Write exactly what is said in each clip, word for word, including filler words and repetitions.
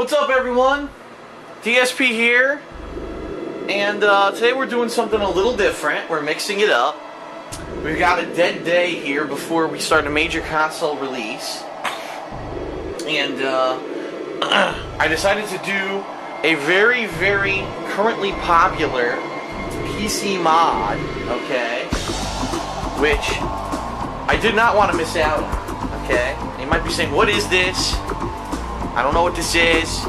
What's up, everyone? D S P here, and uh, today we're doing something a little different. We're mixing it up. We've got a dead day here before we start a major console release, and uh, I decided to do a very, very currently popular P C mod, okay, which I did not want to miss out on, okay? You might be saying, what is this? I don't know what this is.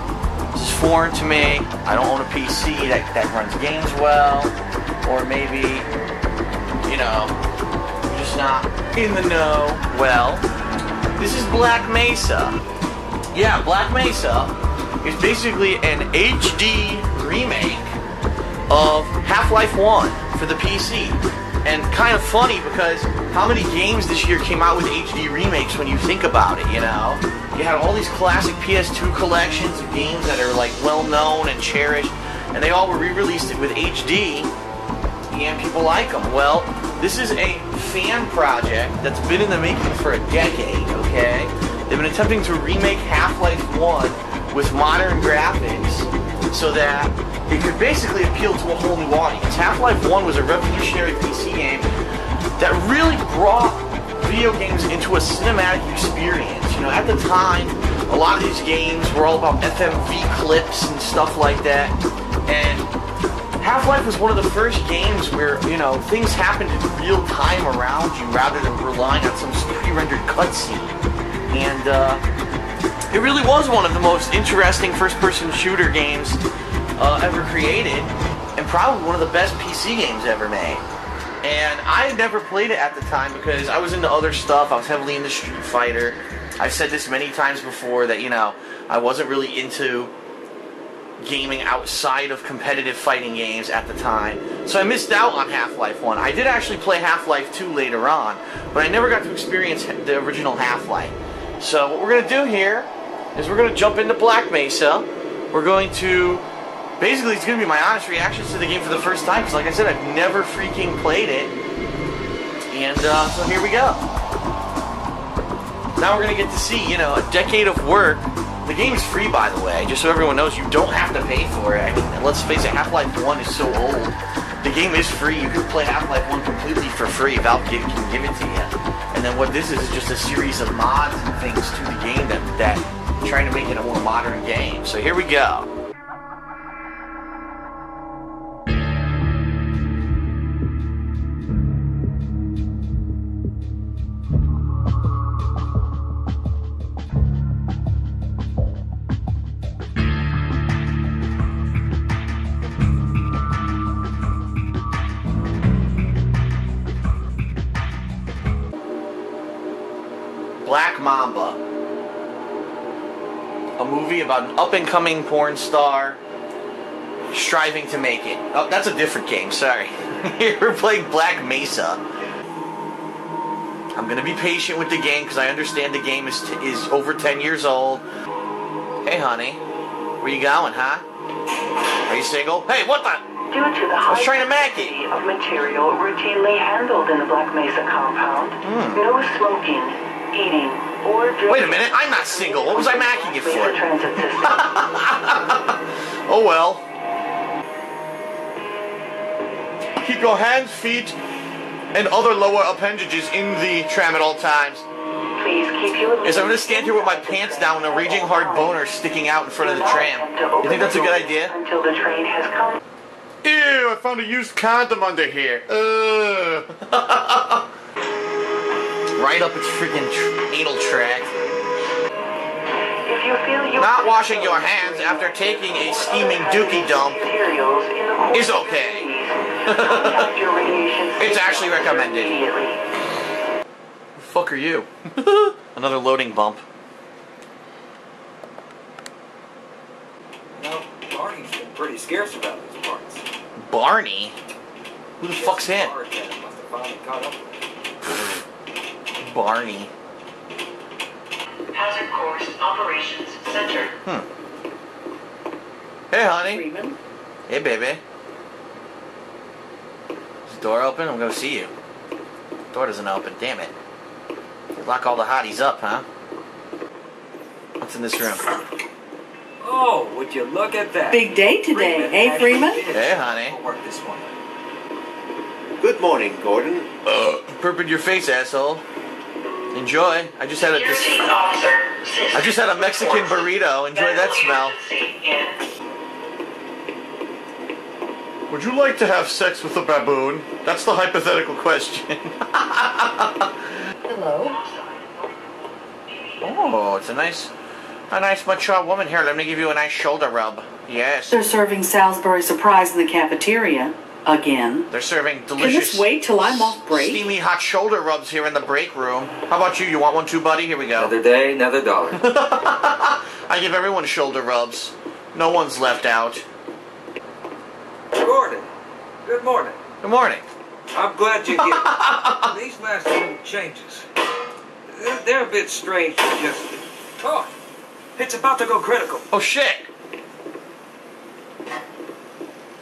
This is foreign to me. I don't own a P C that, that runs games well. Or maybe, you know, I'm just not in the know well. This is Black Mesa. Yeah, Black Mesa is basically an H D remake of Half-Life one for the P C. And kind of funny because how many games this year came out with H D remakes when you think about it, you know? You had all these classic P S two collections of games that are like well known and cherished, and they all were re-released with H D, and people like them. Well, this is a fan project that's been in the making for a decade, okay? They've been attempting to remake Half-Life one with modern graphics so that it could basically appeal to a whole new audience. Half-Life one was a revolutionary P C game that really brought video games into a cinematic experience. You know, at the time, a lot of these games were all about F M V clips and stuff like that, and Half-Life was one of the first games where, you know, things happened in real time around you rather than relying on some pre-rendered cutscene. And uh, it really was one of the most interesting first-person shooter games Uh, ever created, and probably one of the best P C games ever made. And I had never played it at the time because I was into other stuff. I was heavily into Street Fighter. I've said this many times before that, you know, I wasn't really into gaming outside of competitive fighting games at the time. So I missed out on Half-Life one. I did actually play Half-Life two later on, but I never got to experience the original Half-Life. So what we're going to do here is we're going to jump into Black Mesa. We're going to... Basically, it's going to be my honest reactions to the game for the first time, because like I said, I've never freaking played it. And uh, so here we go. Now we're going to get to see, you know, a decade of work. The game's free, by the way, just so everyone knows you don't have to pay for it. I mean, let's face it, Half-Life one is so old. The game is free. You can play Half-Life one completely for free. Valve can give it to you. And then what this is is just a series of mods and things to the game that, that trying to make it a more modern game. So here we go. Black Mamba, a movie about an up-and-coming porn star striving to make it. Oh, that's a different game, sorry. We're playing Black Mesa. I'm gonna be patient with the game because I understand the game is, t is over ten years old. Hey, honey. Where you going, huh? Are you single? Hey, what the? Due to the high density of material routinely handled in the Black Mesa compound, mm. no smoking, eating, or drinking. Wait a minute, I'm not single. What was I macking it for? Oh well. Keep your hands, feet, and other lower appendages in the tram at all times. Please keep your... As I'm going to stand here with my pants down and a raging hard boner sticking out in front of the tram. You think that's a good idea? Until the train has come. Ew, I found a used condom under here. Ugh. Right up its freaking tr anal tract. If you feel you not washing your hands after taking a steaming dookie dump is okay. It's actually recommended. The fuck are you? Another loading bump. No, Barney's been pretty scarce about these parts. Barney? Who the fuck's him? Barney. Hazard Course Operations Center. Hmm. Hey, honey. Freeman. Hey, baby. Is the door open? I'm gonna see you. The door doesn't open. Damn it. You lock all the hotties up, huh? What's in this room? Oh. Would you look at that? Big day today, hey Freeman? Hey, honey. Good morning, Gordon. Uh, Purping your face, asshole. Enjoy. I just had a dis I just had a Mexican burrito. Enjoy that smell. Would you like to have sex with a baboon? That's the hypothetical question. Hello. Oh, it's a nice, a nice mature woman here. Let me give you a nice shoulder rub. Yes. They're serving Salisbury Surprise in the cafeteria. Again. They're serving delicious... Can this wait till I'm off break? Steamy hot shoulder rubs here in the break room. How about you? You want one too, buddy? Here we go. Another day, another dollar. I give everyone shoulder rubs. No one's left out. Gordon. Good morning. Good morning. I'm glad you're here. These last little changes, they're, they're a bit strange to just talk. It's about to go critical. Oh, shit.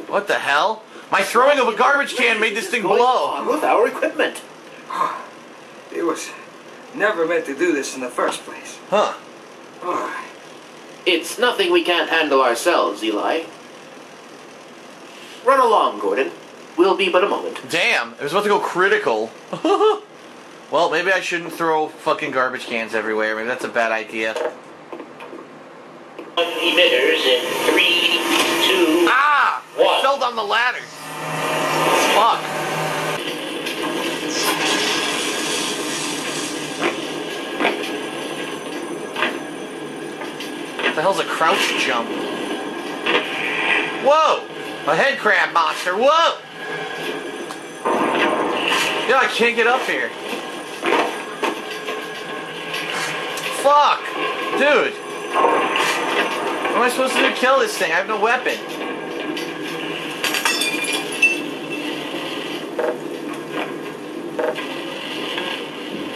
What the hell? My throwing of a garbage can made this thing blow. With our equipment. It was never meant to do this in the first place. Huh. Oh. It's nothing we can't handle ourselves, Eli. Run along, Gordon. We'll be but a moment. Damn, it was about to go critical. Well, maybe I shouldn't throw fucking garbage cans everywhere. Maybe that's a bad idea. Emitters in three, two, ah! One. I fell down the ladder. Fuck. What the hell's a crouch jump? Whoa! A head crab monster, whoa! Yeah, I can't get up here. Fuck! Dude! What am I supposed to do to kill this thing? I have no weapon.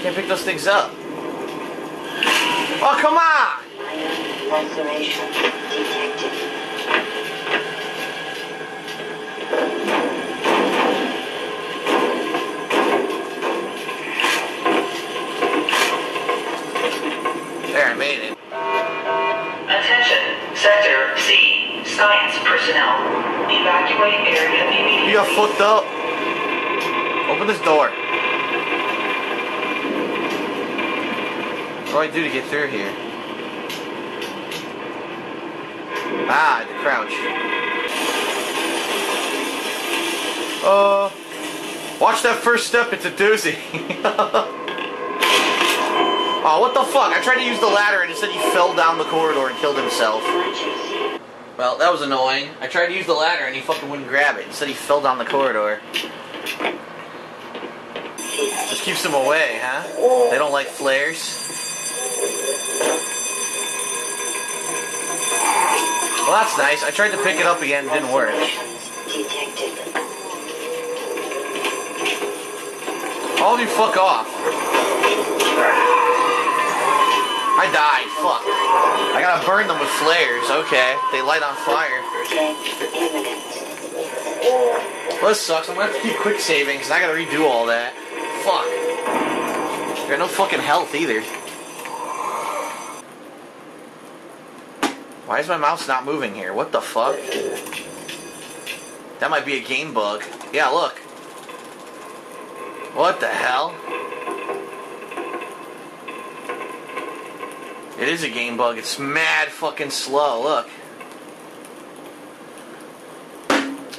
Can't pick those things up. Oh, come on! Isolation detected. There, I made it. Attention, Sector C, science personnel. Evacuate area immediately. You got fucked up. Open this door. What do I do to get through here? Ah, the crouch. Uh, watch that first step, it's a doozy. Oh, what the fuck? I tried to use the ladder and it said he fell down the corridor and killed himself. Well, that was annoying. I tried to use the ladder and he fucking wouldn't grab it. It said he fell down the corridor. Just keeps them away, huh? They don't like flares. Well, that's nice. I tried to pick it up again, didn't work. All of you fuck off. I died, fuck. I gotta burn them with flares, okay. They light on fire. Well, this sucks. I'm gonna have to keep quick saving, because I gotta redo all that. Fuck. I got no fucking health either. Why is my mouse not moving here? What the fuck? That might be a game bug. Yeah, look. What the hell? It is a game bug. It's mad fucking slow. Look.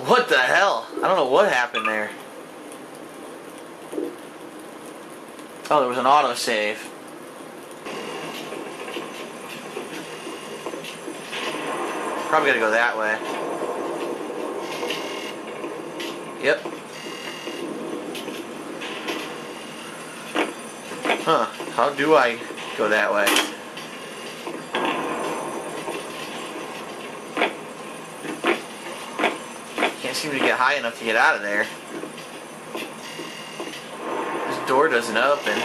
What the hell? I don't know what happened there. Oh, there was an autosave. Probably gotta go that way. Yep. Huh. How do I go that way? Can't seem to get high enough to get out of there. This door doesn't open.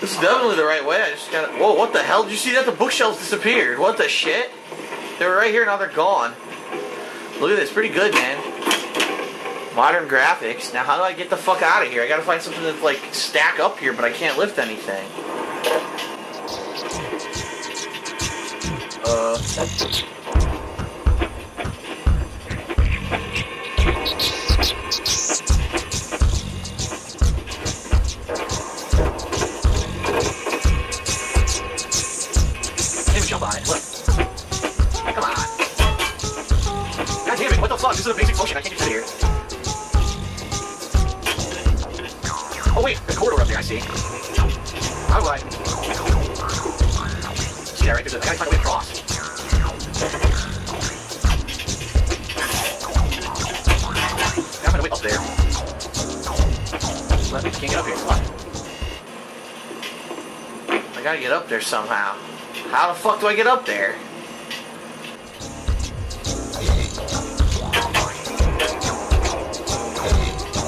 This is definitely the right way. I just gotta... Whoa, what the hell? Did you see that? The bookshelves disappeared. What the shit? They were right here, now they're gone. Look at this. Pretty good, man. Modern graphics. Now, how do I get the fuck out of here? I gotta find something to, like, stack up here, but I can't lift anything. Somehow. How the fuck do I get up there?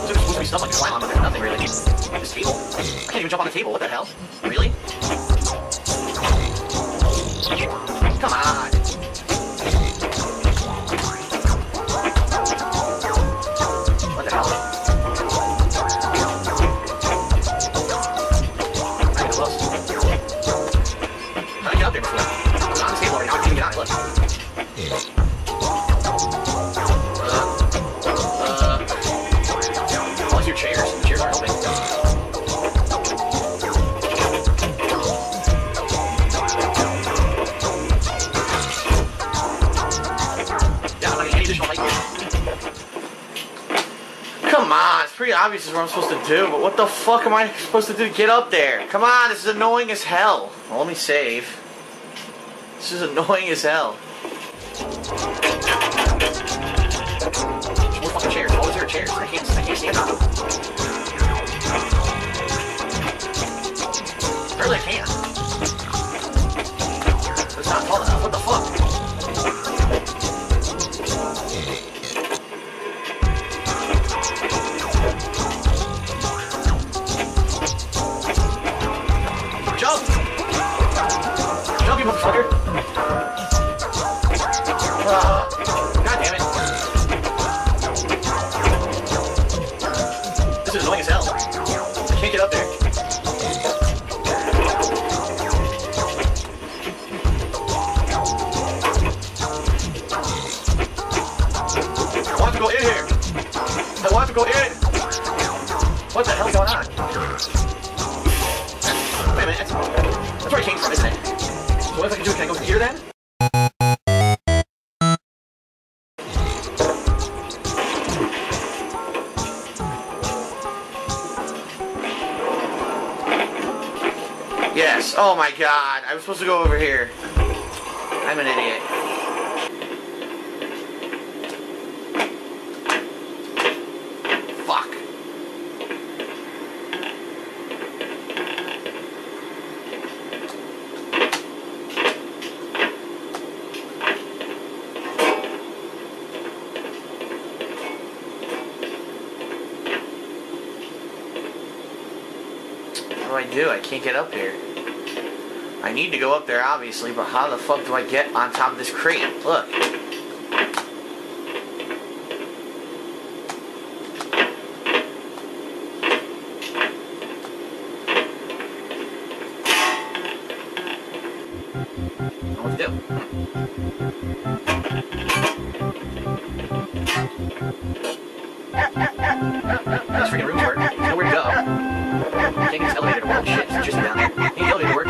There's supposed to be stuff like slime, but there's nothing really. This table? I can't even jump on the table, what the hell? Really? Come on! Obvious is what I'm supposed to do, but what the fuck am I supposed to do? Get up there! Come on, this is annoying as hell. Well, let me save. This is annoying as hell. More fucking chairs. Oh, is there a chair? I can't, I can't stand up. Apparently I can't. It's not tall enough. What the fuck? Motherfucker. Uh, God damn it. This is annoying as hell. I can't get up there. I want to go in here. I want to go in. What the hell is going on? Wait a minute. That's where I came from, isn't it? What if I can do it? Can I go here then? Yes. Oh my god. I was supposed to go over here. I'm an idiot. Do I can't get up there. I need to go up there obviously, but how the fuck do I get on top of this crate? Look. I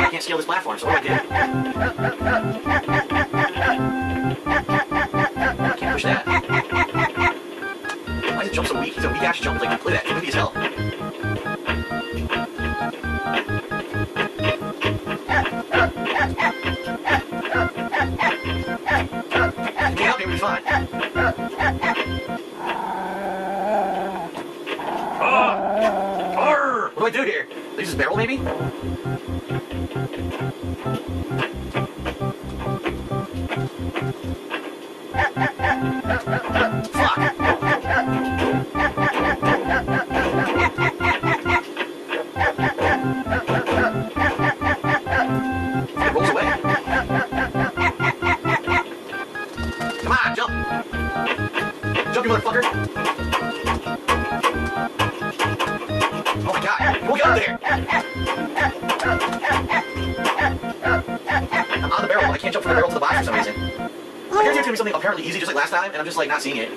can't jump from the barrel to the box. for some reason. I guarantee it's gonna be something apparently easy, just like last time, and I'm just like not seeing it.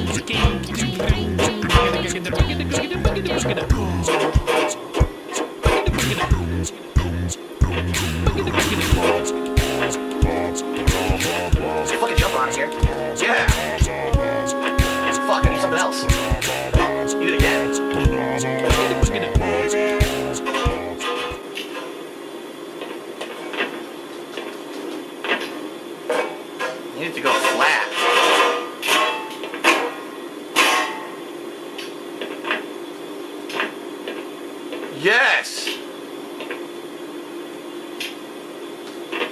fucking jump on here. Yeah. Fuck, I need something else. You do it again. To go flat. Yes!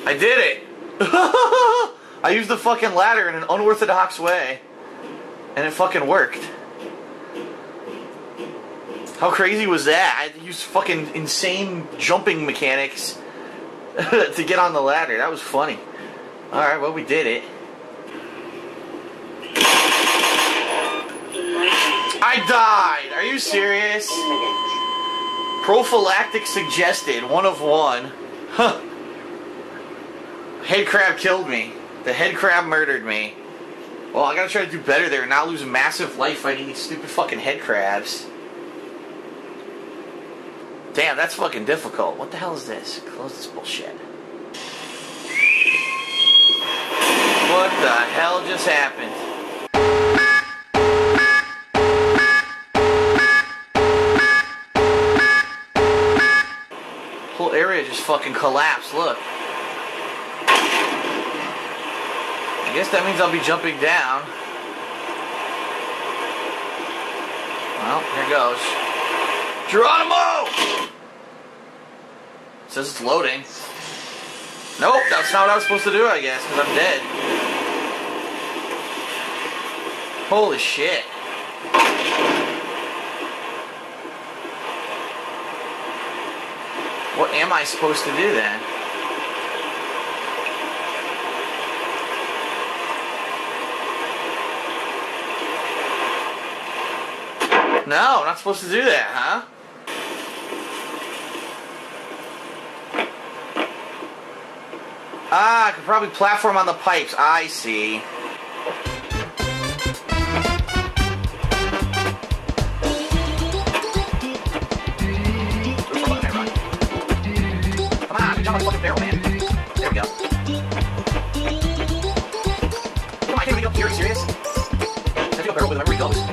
I did it! I used the fucking ladder in an unorthodox way. And it fucking worked. How crazy was that? I used fucking insane jumping mechanics to get on the ladder. That was funny. Alright, well, we did it. I died! Are you serious? Prophylactic suggested. One of one. Huh. Head crab killed me. The head crab murdered me. Well, I gotta try to do better there and not lose massive life fighting these stupid fucking head crabs. Damn, that's fucking difficult. What the hell is this? Close this bullshit. What the hell just happened? Whole area just fucking collapsed, look. I guess that means I'll be jumping down. Well, here goes. Geronimo! It says it's loading. Nope, that's not what I was supposed to do, I guess, because I'm dead. Holy shit. What am I supposed to do then? No, I'm not supposed to do that, huh? Ah, I could probably platform on the pipes. I see. Come on, jump on the fucking barrel, man. There we go. Come on, can't we go up here? Are you serious? I have to go barrel with him wherever he goes.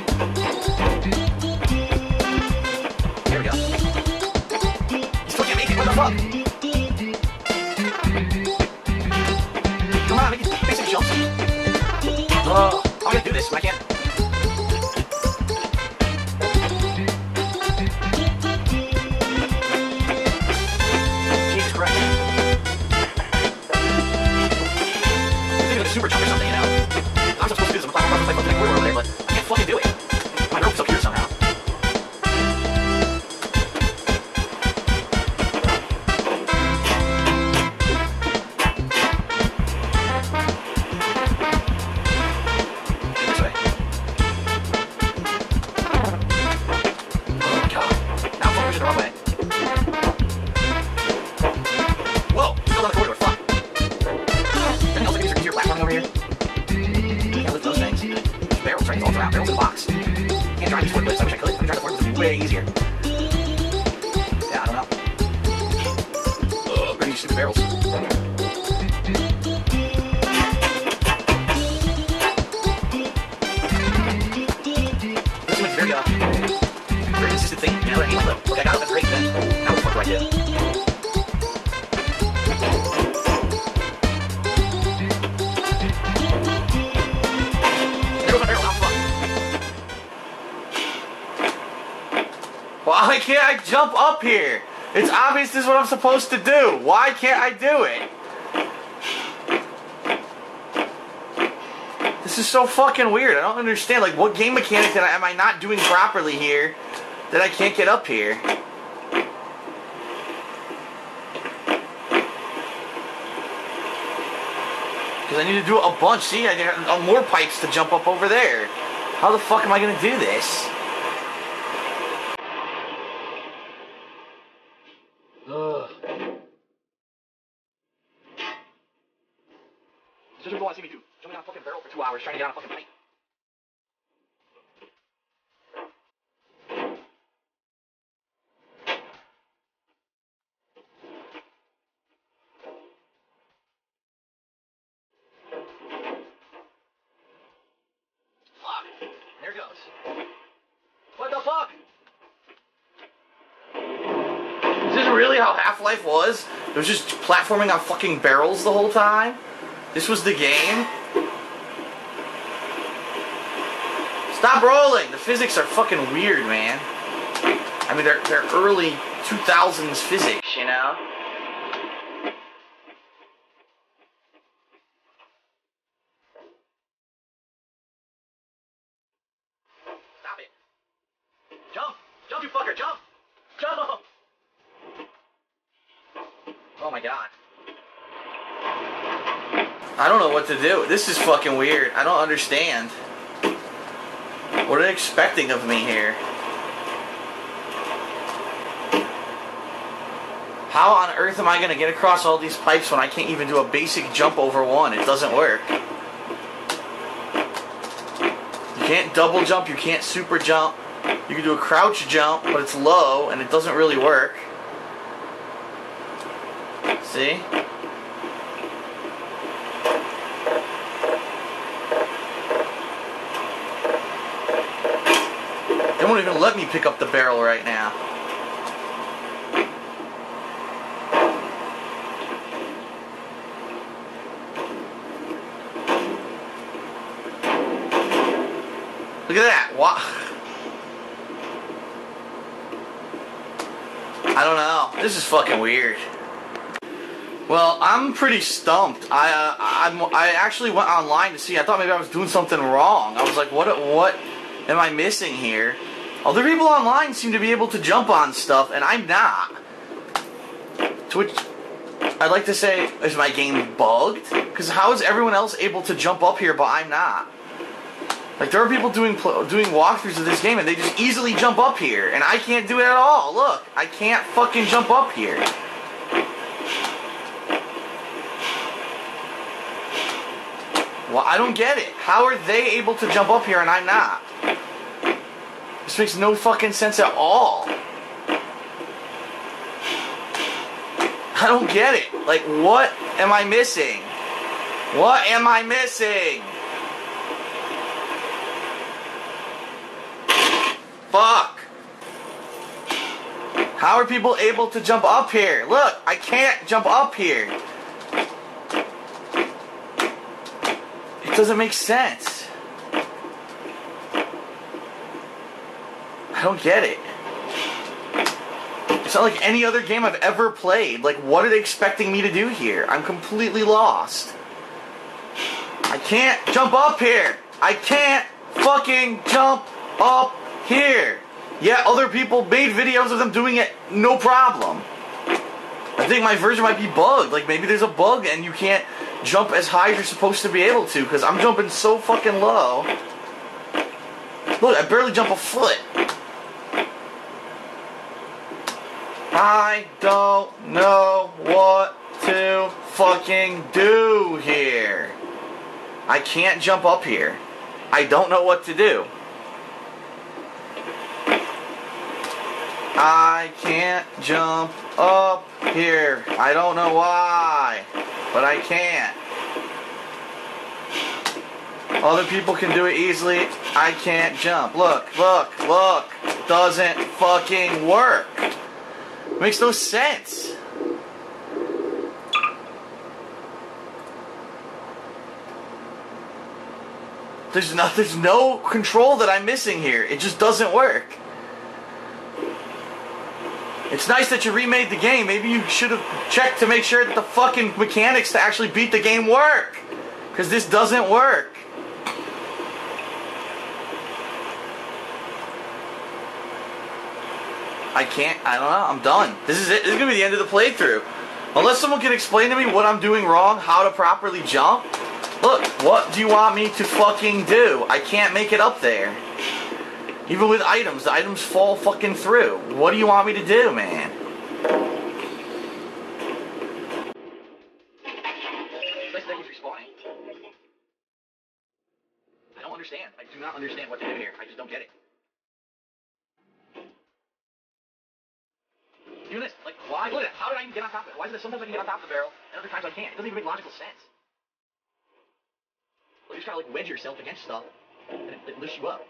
There we go. He's still gonna make it. What the fuck? Uh, I'm gonna do this, but I can't. Jesus Christ. I'm thinking of a super jump or something, you know? I'm supposed to do this on the platform, I'm supposed to like over there, but I can't fucking do it. My rope's up here somehow. Why can't I jump up here? It's obvious this is what I'm supposed to do. Why can't I do it? This is so fucking weird. I don't understand. Like, what game mechanic that I, am I not doing properly here that I can't get up here? Because I need to do a bunch. See, I got more pipes to jump up over there. How the fuck am I going to do this? Trying to get on a fucking plane. Fuck. There it goes. What the fuck? Is this really how Half-Life was? It was just platforming on fucking barrels the whole time? This was the game? Stop rolling! The physics are fucking weird, man. I mean, they're, they're early two thousands physics, you know? Stop it. Jump! Jump, you fucker! Jump! Jump! Oh my god. I don't know what to do. This is fucking weird. I don't understand. What are they expecting of me here? How on earth am I going to get across all these pipes when I can't even do a basic jump over one? It doesn't work. You can't double jump. You can't super jump. You can do a crouch jump, but it's low, and it doesn't really work. See? They won't even let me pick up the barrel right now. Look at that. Wow. I don't know. This is fucking weird. Well, I'm pretty stumped. I uh, I'm, I actually went online to see. I thought maybe I was doing something wrong. I was like, what what am I missing here? Other people online seem to be able to jump on stuff, and I'm not. To which I'd like to say, is my game bugged? Because how is everyone else able to jump up here, but I'm not? Like, there are people doing pl doing walkthroughs of this game, and they just easily jump up here, and I can't do it at all. Look, I can't fucking jump up here. Well, I don't get it. How are they able to jump up here, and I'm not? This makes no fucking sense at all. I don't get it. Like, what am I missing? What am I missing? Fuck. How are people able to jump up here? Look, I can't jump up here. It doesn't make sense. I don't get it. It's not like any other game I've ever played. Like, what are they expecting me to do here? I'm completely lost. I can't jump up here. I can't fucking jump up here. Here. Yeah, other people made videos of them doing it, no problem. I think my version might be bugged. Like, maybe there's a bug and you can't jump as high as you're supposed to be able to, because I'm jumping so fucking low. Look, I barely jump a foot. I don't know what to fucking do here. I can't jump up here. I don't know what to do. I can't jump up here. I don't know why, but I can't. Other people can do it easily. I can't jump. Look, look, look. Doesn't fucking work. Makes no sense. There's no, there's no control that I'm missing here. It just doesn't work. It's nice that you remade the game. Maybe you should have checked to make sure that the fucking mechanics to actually beat the game work. Because this doesn't work. I can't, I don't know, I'm done. This is it. This is going to be the end of the playthrough. Unless someone can explain to me what I'm doing wrong, how to properly jump. Look, what do you want me to fucking do? I can't make it up there. Even with items, the items fall fucking through. What do you want me to do, man? Thank you for spawning. I don't understand. I do not understand what to do here. I just don't get it. Do this. Like, why? Look at it. How did I even get on top of it? Why is it sometimes I can get on top of the barrel, and other times I can't? It doesn't even make logical sense. Well, you just gotta, like, wedge yourself against stuff, and it, it lifts you up.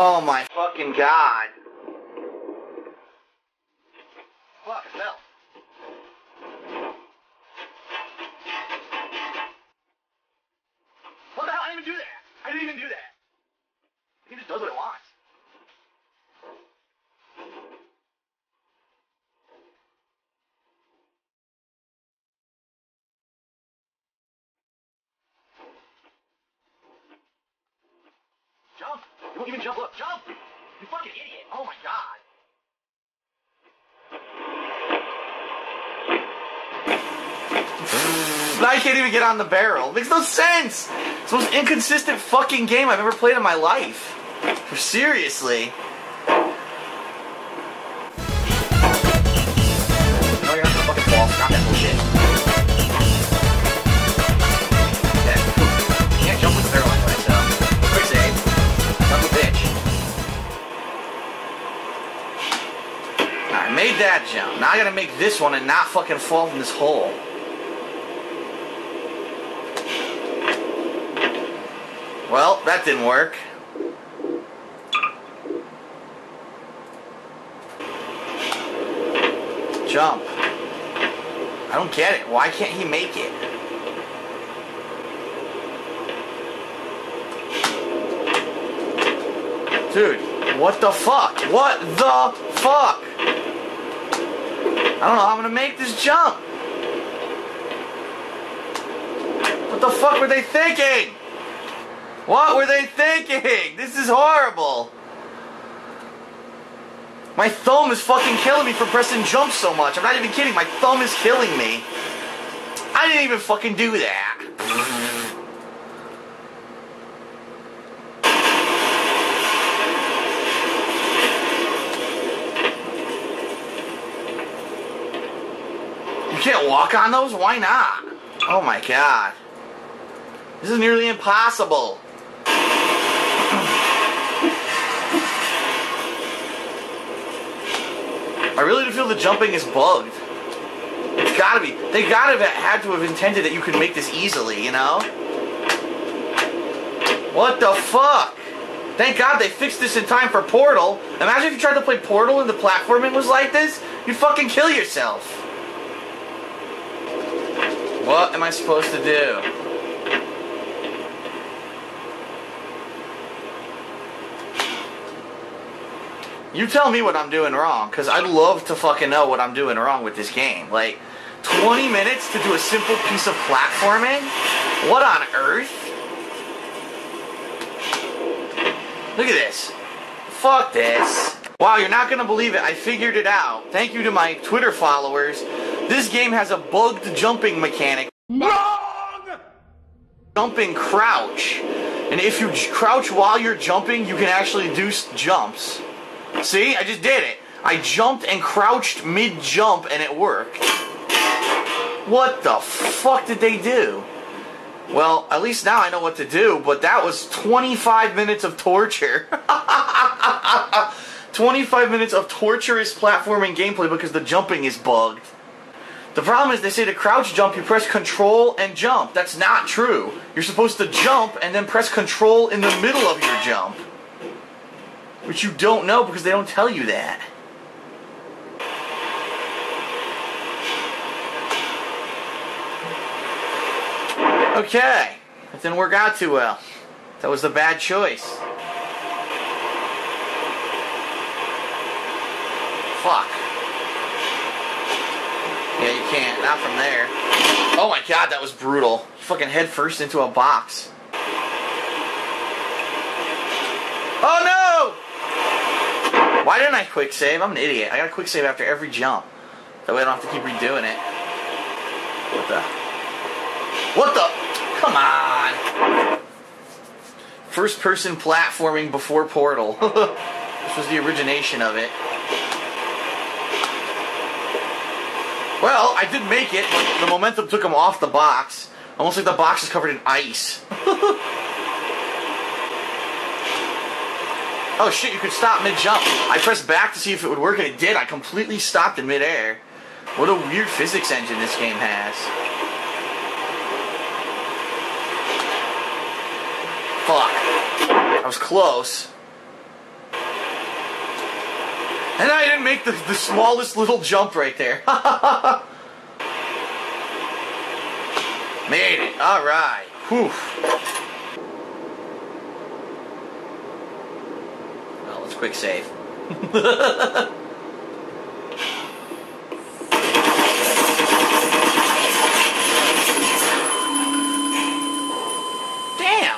Oh my fucking god. Fuck, jump! You fucking idiot! Oh my god! Now I can't even get on the barrel. It makes no sense! It's the most inconsistent fucking game I've ever played in my life. Seriously. No, you're not gonna fucking fall. Stop that bullshit. Yeah. You can't jump with the barrel anyway, so. Quick save. Son of a bitch. I made that jump. Now I gotta make this one and not fucking fall from this hole. Well, that didn't work. Jump. I don't get it. Why can't he make it? Dude, what the fuck? What the fuck? I don't know how I'm gonna make this jump. What the fuck were they thinking? What were they thinking? This is horrible. My thumb is fucking killing me for pressing jump so much. I'm not even kidding. My thumb is killing me. I didn't even fucking do that. You can't walk on those? Why not? Oh my god. This is nearly impossible. I really do feel the jumping is bugged. It's gotta be. They gotta have had to have intended that you could make this easily, you know? What the fuck? Thank God they fixed this in time for Portal. Imagine if you tried to play Portal and the platforming was like this. You'd fucking kill yourself. What am I supposed to do? You tell me what I'm doing wrong, because I'd love to fucking know what I'm doing wrong with this game. Like, twenty minutes to do a simple piece of platforming? What on earth? Look at this. Fuck this. Wow, you're not going to believe it. I figured it out. Thank you to my Twitter followers. This game has a bugged jumping mechanic. Wrong! Jumping crouch. And if you crouch while you're jumping, you can actually do jumps. See? I just did it. I jumped and crouched mid-jump and it worked. What the fuck did they do? Well, at least now I know what to do, but that was twenty-five minutes of torture. twenty-five minutes of torturous platforming gameplay because the jumping is bugged. The problem is they say to crouch jump, you press control and jump. That's not true. You're supposed to jump and then press control in the middle of your jump. Which you don't know because they don't tell you that. Okay. That didn't work out too well. That was the bad choice. Fuck. Yeah, you can't. Not from there. Oh my god, that was brutal. Fucking head first into a box. Oh no! Why didn't I quick save? I'm an idiot. I gotta quick save after every jump. That way I don't have to keep redoing it. What the? What the? Come on! First person platforming before Portal. This was the origination of it. Well, I did make it, but the momentum took him off the box. Almost like the box is covered in ice. Oh shit, you could stop mid-jump. I pressed back to see if it would work, and it did. I completely stopped in mid-air. What a weird physics engine this game has. Fuck. I was close. And I didn't make the, the smallest little jump right there. Made it. Alright. Whew. Quick save. Damn,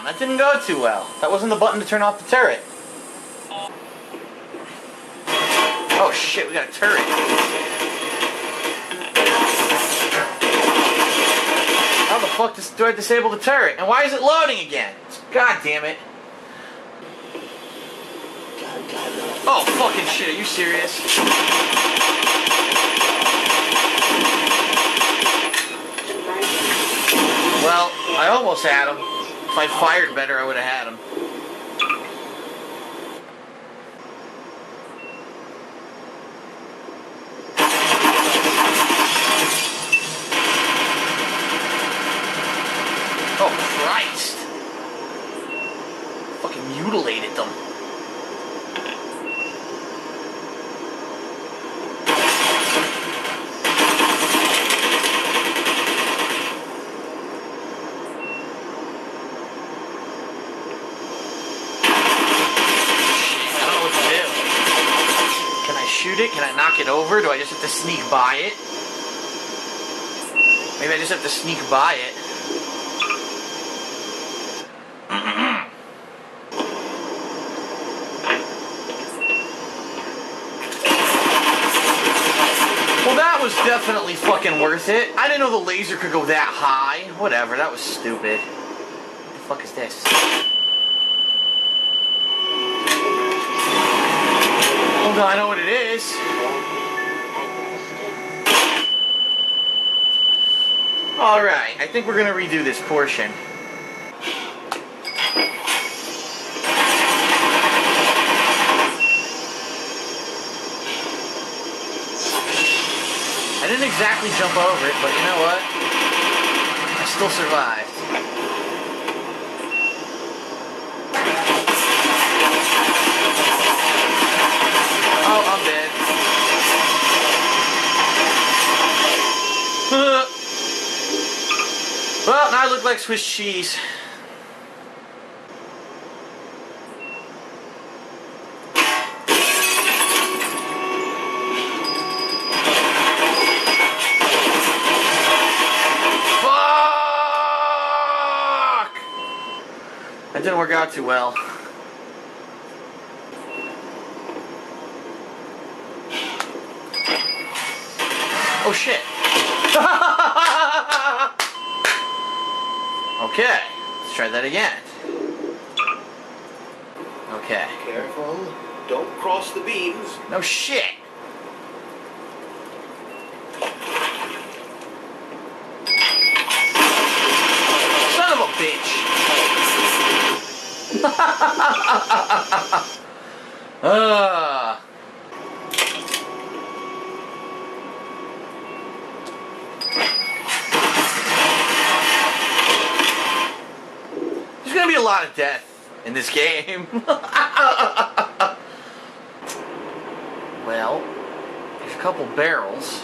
that didn't go too well. That wasn't the button to turn off the turret. Oh shit, we got a turret. How the fuck does, do I disable the turret? And why is it loading again? God damn it. Oh fucking shit, are you serious? Well, I almost had him. If I fired better, I would have had him. Oh, Christ! Fucking mutilated them. Can I knock it over? Do I just have to sneak by it? Maybe I just have to sneak by it. Well, that was definitely fucking worth it. I didn't know the laser could go that high. Whatever, that was stupid. What the fuck is this? Well, I know what it is. Alright, I think we're gonna redo this portion. I didn't exactly jump over it, but you know what? I still survived. Well, now I look like Swiss cheese. Fuck! That didn't work out too well. Oh shit. Okay, let's try that again. Okay. Careful, don't cross the beams. No shit. Son of a bitch. uh. There's gonna be a lot of death in this game. Well, there's a couple barrels.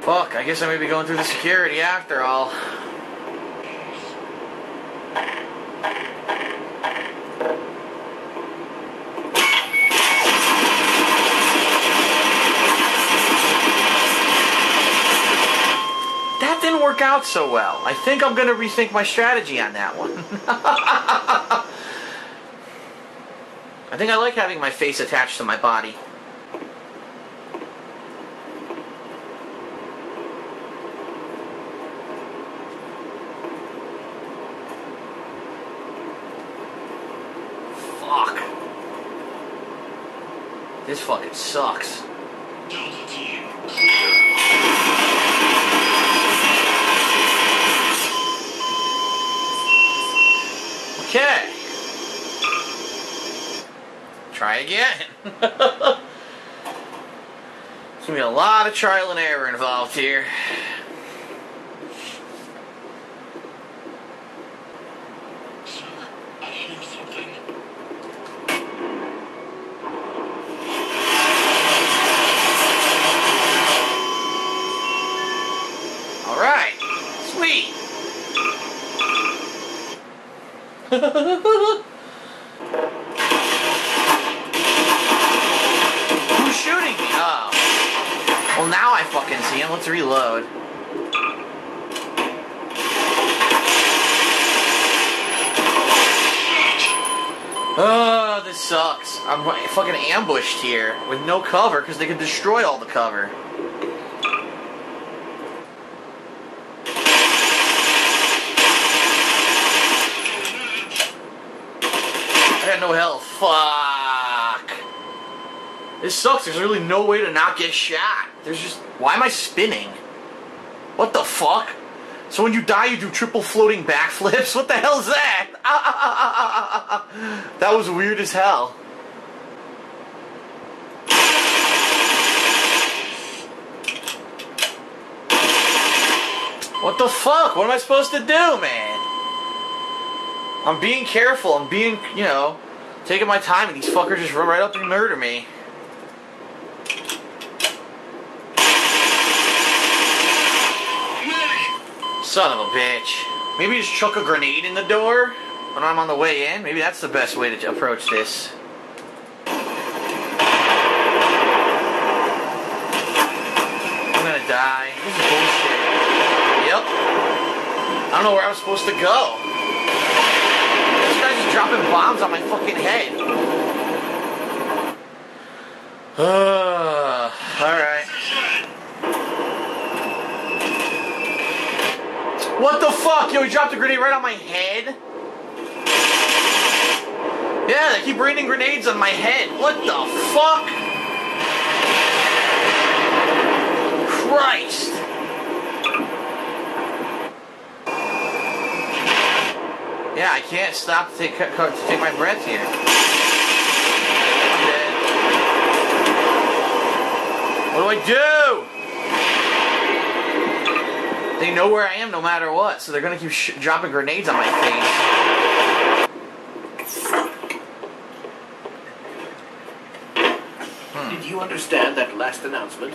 Fuck, I guess I may be going through the security after all. That that didn't work out so well. I think I'm going to rethink my strategy on that one. I think I like having my face attached to my body. Fuck. This fucking sucks. Okay. Try again. There's gonna be a lot of trial and error involved here. Who's shooting me? Oh. Well, now I fucking see him. Let's reload. Oh, this sucks. I'm fucking ambushed here with no cover because they can destroy all the cover. No health. Fuck. This sucks. There's really no way to not get shot. There's just... Why am I spinning? What the fuck? So when you die, you do triple floating backflips? What the hell is that? Ah, ah, ah, ah, ah, ah, ah. That was weird as hell. What the fuck? What am I supposed to do, man? I'm being careful. I'm being, you know... Taking my time, and these fuckers just run right up and murder me. Son of a bitch. Maybe just chuck a grenade in the door when I'm on the way in. Maybe that's the best way to approach this. I'm gonna die. This is bullshit. Yep. I don't know where I'm supposed to go. Dropping bombs on my fucking head. Uh, Alright. What the fuck? Yo, he dropped a grenade right on my head? Yeah, they keep raining grenades on my head. What the fuck? Christ. Yeah, I can't stop to take, to take my breath here. I'm dead. What do I do? They know where I am no matter what, so they're gonna keep sh dropping grenades on my face. Hmm. Did you understand that last announcement?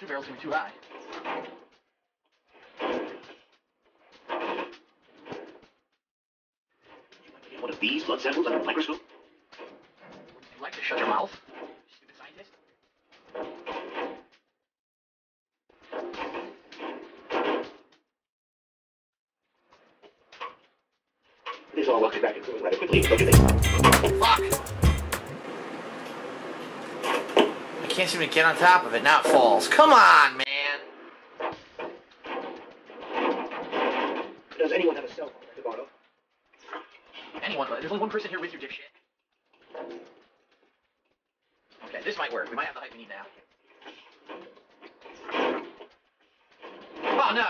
Two barrels can be too high. One of these blood samples under a microscope? Would you like to shut your mouth? Stupid scientist. This all walks back and forth rather quickly. Look at this. Fuck! Can't seem to get on top of it. Now it falls. Come on, man. Does anyone have a cell phone to borrow? Anyone, but there's only one person here with you, dipshit. Okay, this might work. We might have the height we need now. Oh, no!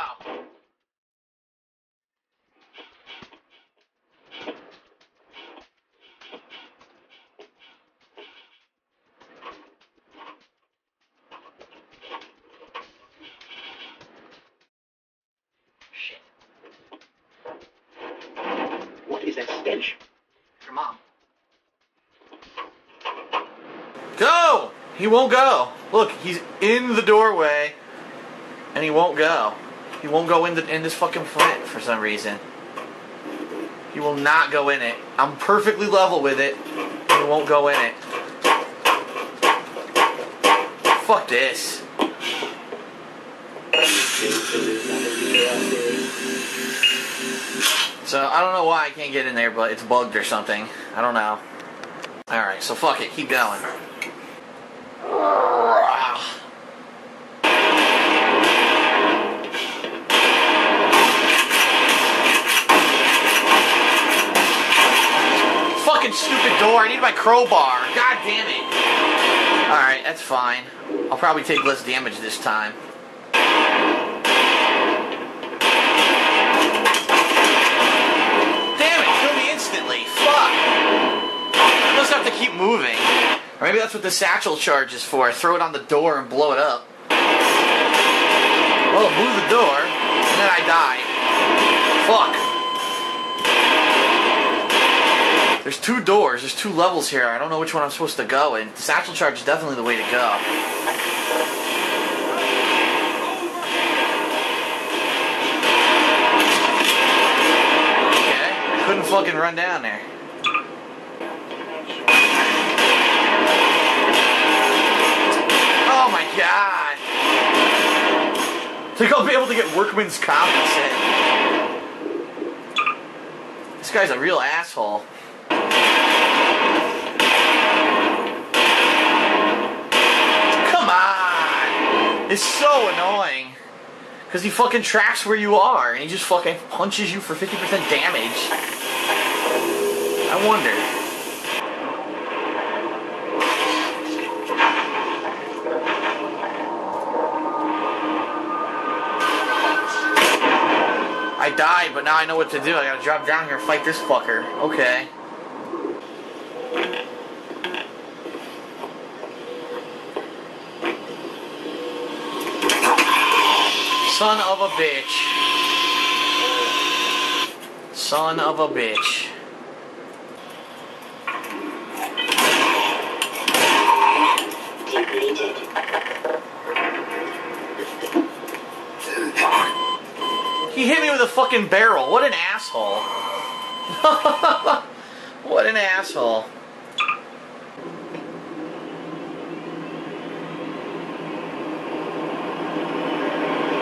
He won't go. Look, he's in the doorway, and he won't go. He won't go in, the, in this fucking flint for some reason. He will not go in it. I'm perfectly level with it, and he won't go in it. Fuck this. So, I don't know why I can't get in there, but it's bugged or something. I don't know. Alright, so fuck it. Keep going. Fucking stupid door. I need my crowbar. God damn it. Alright, that's fine. I'll probably take less damage this time. Damn it, killed me instantly. Fuck. I must have to keep moving. Or maybe that's what the satchel charge is for. Throw it on the door and blow it up. Well, it blew the door, and then I died. Fuck. There's two doors. There's two levels here. I don't know which one I'm supposed to go in. The satchel charge is definitely the way to go. Okay. I couldn't fucking run down there. God. I think I'll be able to get workman's compensate. This guy's a real asshole. Come on! It's so annoying. Because he fucking tracks where you are and he just fucking punches you for fifty percent damage. I wonder. I died, but now I know what to do. I gotta drop down here and fight this fucker. Okay. Son of a bitch. Son of a bitch. He hit me with a fucking barrel. What an asshole. What an asshole.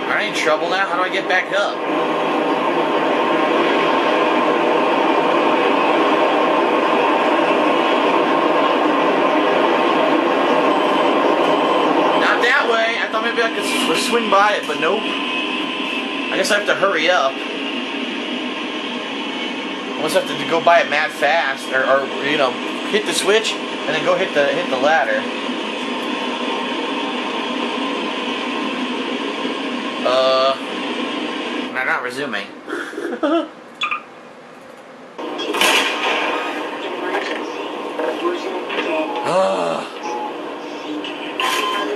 Am I in trouble now? How do I get back up? Not that way. I thought maybe I could swing by it, but nope. I guess I have to hurry up. I must have to go buy it mad fast, or, or you know, hit the switch and then go hit the hit the ladder. Uh, I'm not resuming.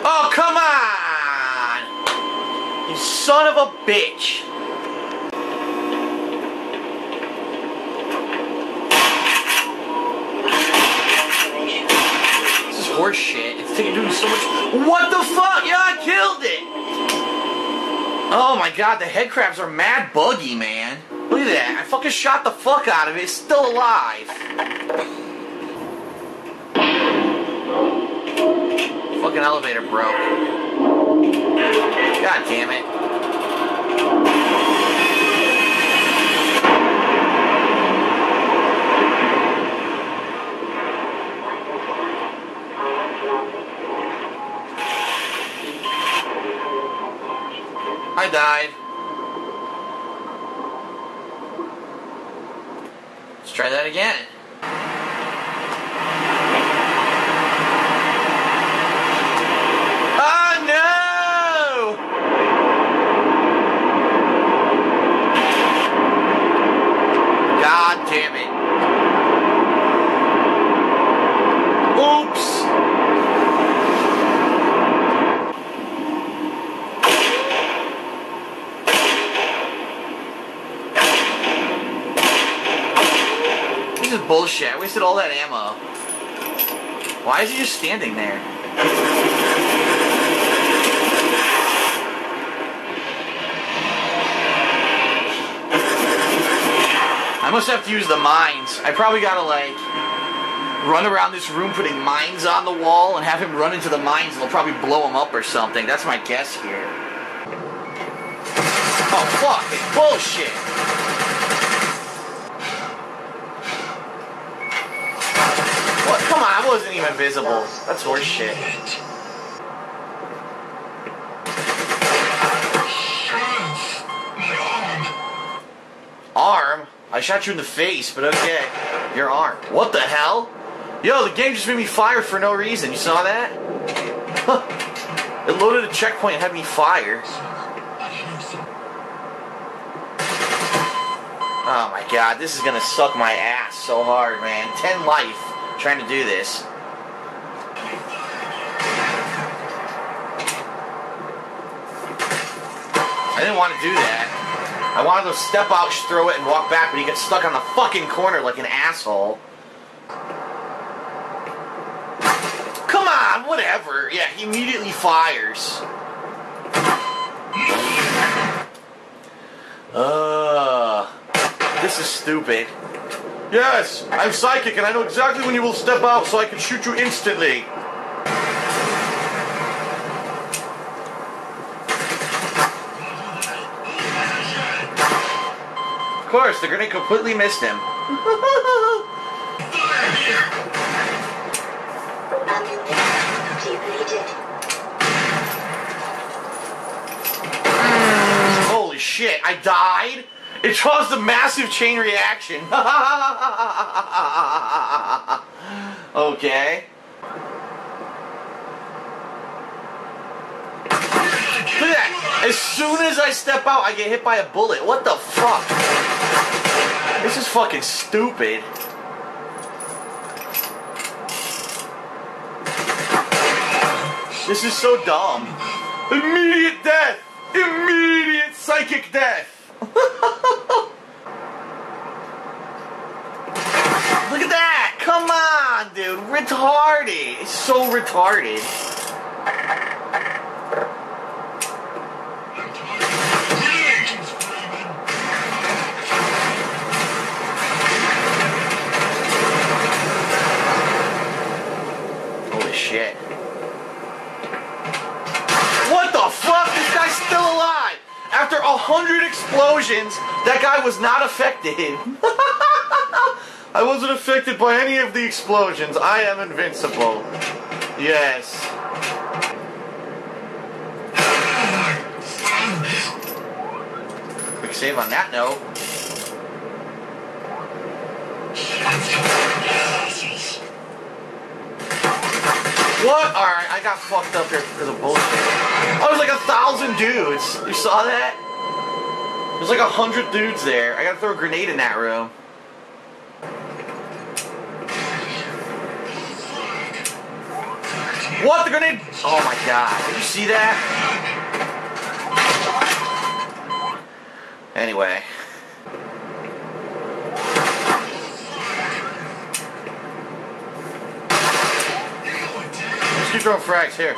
Oh, come on! You son of a bitch! This is horse shit. It's taking doing so much. What the fuck? Yeah, I killed it! Oh my god, the head crabs are mad buggy, man. Look at that. I fucking shot the fuck out of it. It's still alive. Fucking elevator broke. God damn it. I died. try that again. Damn it. Oops. This is bullshit. I wasted all that ammo. Why is he just standing there? I must have to use the mines. I probably gotta, like, run around this room putting mines on the wall and have him run into the mines and they'll probably blow him up or something. That's my guess here. Oh, fucking bullshit! What? Come on, I wasn't even visible. That's horseshit. Arm? I shot you in the face, but okay. You're armed. What the hell? Yo, the game just made me fire for no reason. You saw that? Huh. It loaded a checkpoint and had me fire. Oh my god, this is gonna suck my ass so hard, man. Ten life trying to do this. I didn't want to do that. I wanted to step out, throw it, and walk back, but he got stuck on the fucking corner like an asshole. Come on, whatever. Yeah, he immediately fires. Ugh. This is stupid. Yes, I'm psychic, and I know exactly when you will step out, so I can shoot you instantly. Of course, they're gonna completely miss him. Holy shit, I died? It caused a massive chain reaction. Okay. Look at that! As soon as I step out, I get hit by a bullet. What the fuck? This is fucking stupid. This is so dumb. Immediate death! Immediate psychic death! Look at that! Come on, dude! Retarded! It's so retarded. Shit. What the fuck? This guy's still alive! After a hundred explosions, that guy was not affected. I wasn't affected by any of the explosions. I am invincible. Yes. Quick save on that note. What? Alright, I got fucked up here because of bullshit. Oh, there's like a thousand dudes. You saw that? There's like a hundred dudes there. I gotta throw a grenade in that room. What? The grenade? Oh my god. Did you see that? Anyway. Keep throwing frags here.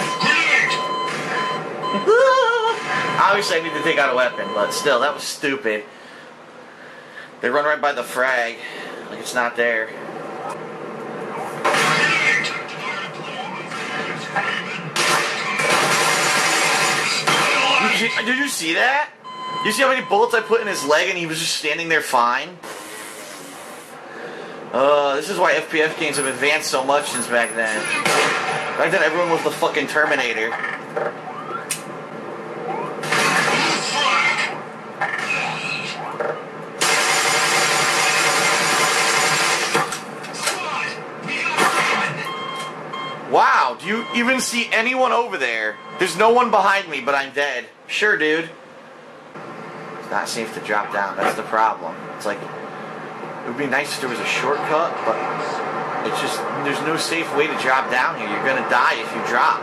Obviously, I need to take out a weapon, but still, that was stupid. They run right by the frag, like it's not there. Did you, did you see that? You see how many bullets I put in his leg, and he was just standing there fine. Uh, this is why F P S games have advanced so much since back then. Back then, everyone was the fucking Terminator. even see anyone over there. There's no one behind me, but I'm dead. Sure, dude. It's not safe to drop down. That's the problem. It's like, it would be nice if there was a shortcut, but it's just, there's no safe way to drop down here. You're going to die if you drop.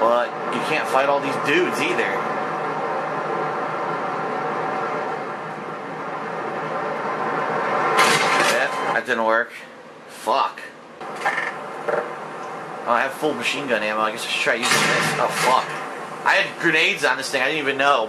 But you can't fight all these dudes either. That didn't work. Fuck. Oh, I have full machine gun ammo. I guess I should try using this. Oh, fuck. I had grenades on this thing. I didn't even know.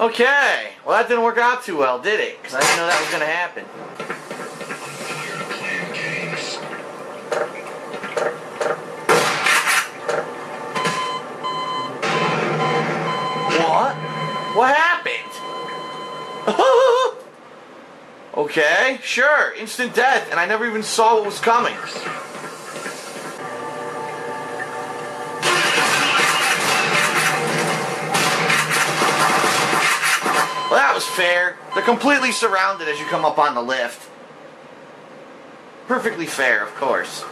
Okay. Well, that didn't work out too well, did it? Because I didn't know that was going to happen. What happened? Okay, sure, instant death, and I never even saw what was coming. Well, that was fair. They're completely surrounded as you come up on the lift. Perfectly fair, of course.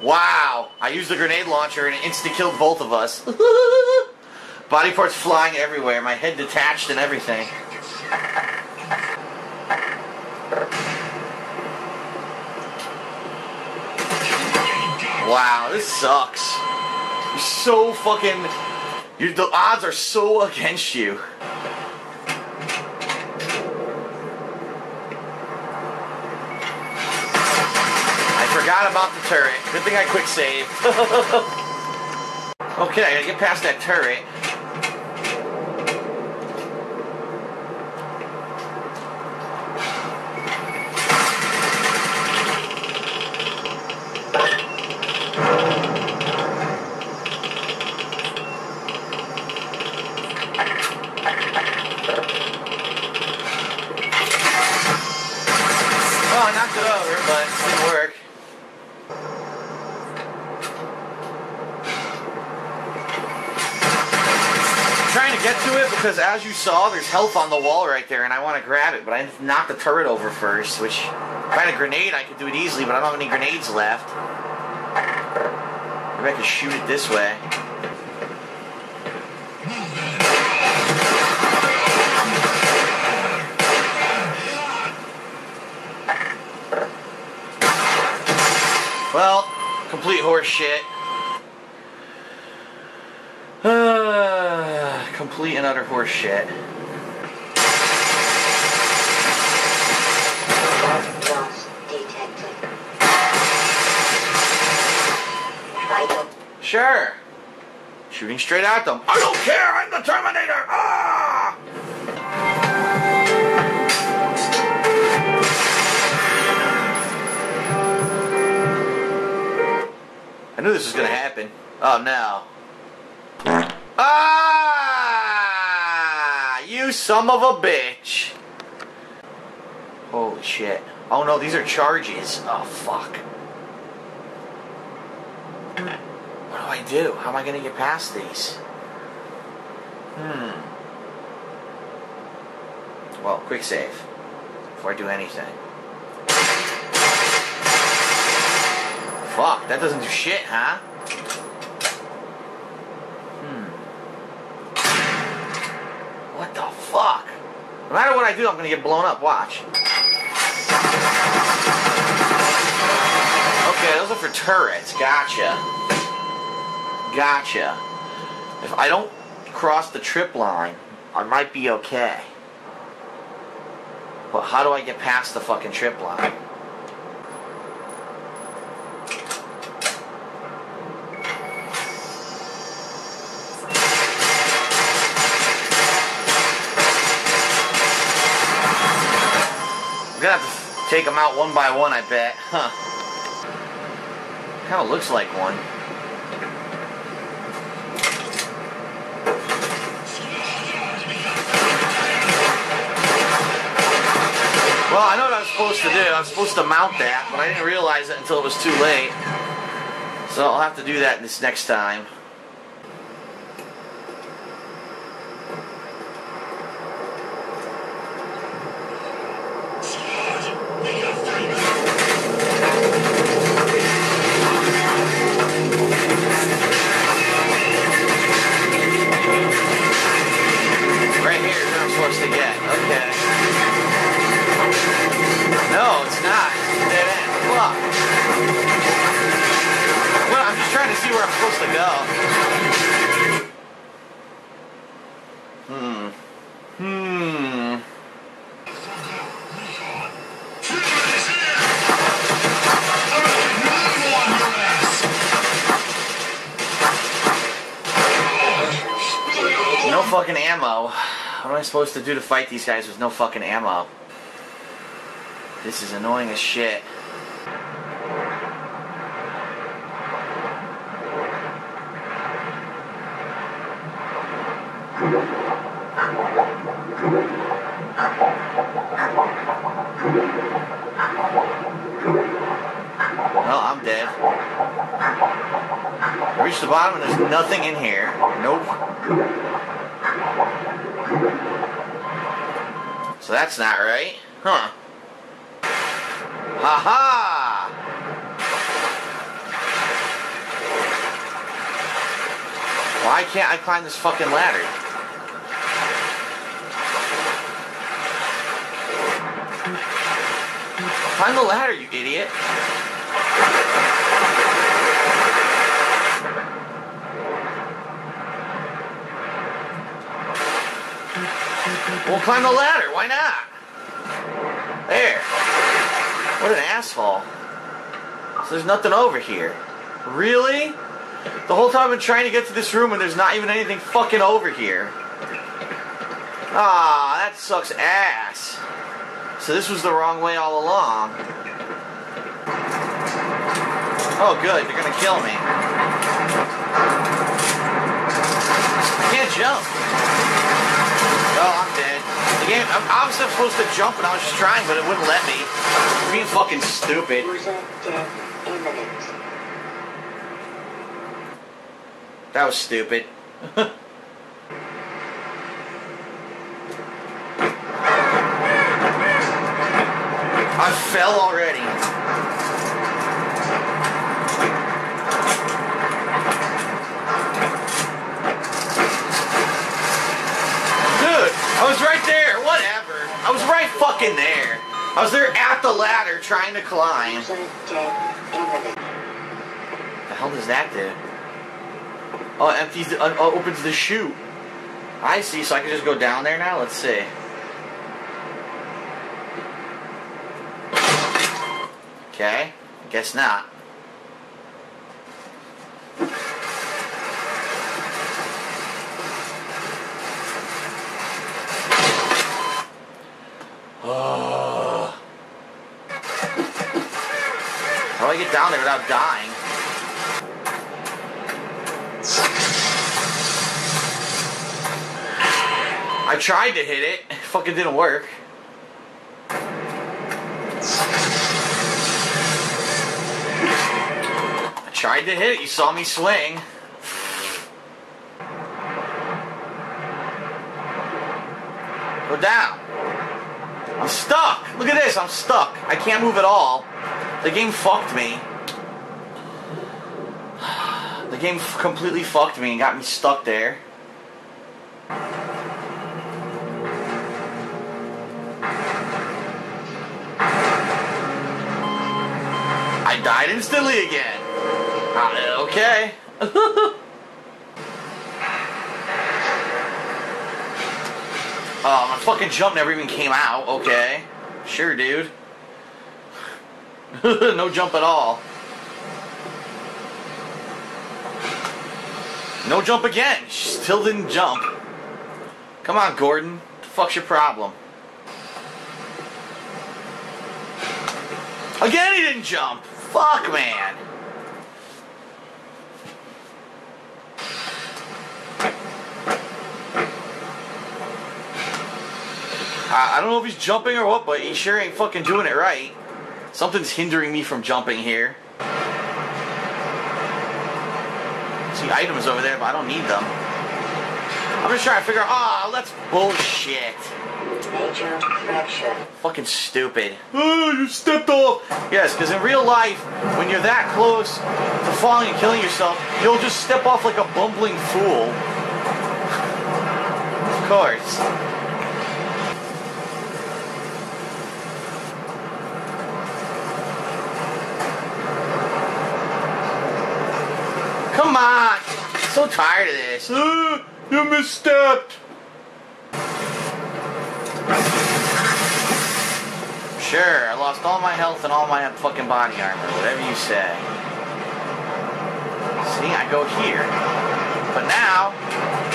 Wow, I used the grenade launcher and it insta-killed both of us. Body parts flying everywhere, my head detached and everything. Wow, this sucks. You're so fucking... You're, the odds are so against you. Forgot about the turret. Good thing I quick save. Okay, I gotta get past that turret. Oh, I knocked it over, but it didn't work. Get to it because, as you saw, there's health on the wall right there, and I want to grab it, but I knocked the turret over first. Which, if I had a grenade, I could do it easily, but I don't have any grenades left. Maybe I could shoot it this way. Well, complete horse shit. Complete and utter horse shit. Sure. Shooting straight at them. I don't care, I'm the Terminator! Ah! I knew this was gonna happen. Oh no. Ah! Son of a bitch. Holy shit. Oh no, these are charges. Oh fuck. What do I do? How am I gonna get past these? Hmm. Well, quick save. Before I do anything. Fuck, that doesn't do shit, huh? What the fuck? No matter what I do, I'm gonna get blown up. Watch. Okay, those are for turrets. Gotcha. Gotcha. If I don't cross the trip line, I might be okay. But how do I get past the fucking trip line? I'm gonna have to take them out one by one, I bet. Huh. Kinda looks like one. Well, I know what I was supposed to do. I was supposed to mount that, but I didn't realize it until it was too late. So I'll have to do that this next time. Supposed to do to fight these guys with no fucking ammo. This is annoying as shit. Well, I'm dead. I reached the bottom and there's nothing in here. Nope. So that's not right. Huh. Ha-ha! Why can't I climb this fucking ladder? Climb the ladder, you idiot. We'll climb the ladder, why not? There. What an asshole. So there's nothing over here. Really? The whole time I've been trying to get to this room and there's not even anything fucking over here. Ah, that sucks ass. So this was the wrong way all along. Oh good, they're gonna kill me. I can't jump. Oh, I'm dead. The game, I'm obviously supposed to jump and I was just trying, but it wouldn't let me. I'm being fucking stupid. That was stupid. I fell already. I was right there, whatever. I was right fucking there. I was there at the ladder trying to climb. The hell does that do? Oh, it empties, the, uh, opens the chute. I see, so I can just go down there now? Let's see. Okay, guess not. How do I get down there without dying? I tried to hit it. It fucking didn't work. I tried to hit it. You saw me swing. Go down. I'm stuck! Look at this, I'm stuck. I can't move at all. The game fucked me. The game f completely fucked me and got me stuck there. I died instantly again. Uh, okay. Oh, my fucking jump never even came out. Okay. Sure, dude. No jump at all. No jump again. She still didn't jump. Come on, Gordon. What the fuck's your problem? Again, he didn't jump. Fuck, man. I don't know if he's jumping or what, but he sure ain't fucking doing it right. Something's hindering me from jumping here. I see items over there, but I don't need them. I'm just trying to figure out. Ah, let's bullshit. Major correction. Fucking stupid. Oh, you stepped off. Yes, because in real life, when you're that close to falling and killing yourself, you'll just step off like a bumbling fool. Of course. Come on. I'm so tired of this. Uh, you misstepped. Sure, I lost all my health and all my fucking body armor, whatever you say. See, I go here. But now,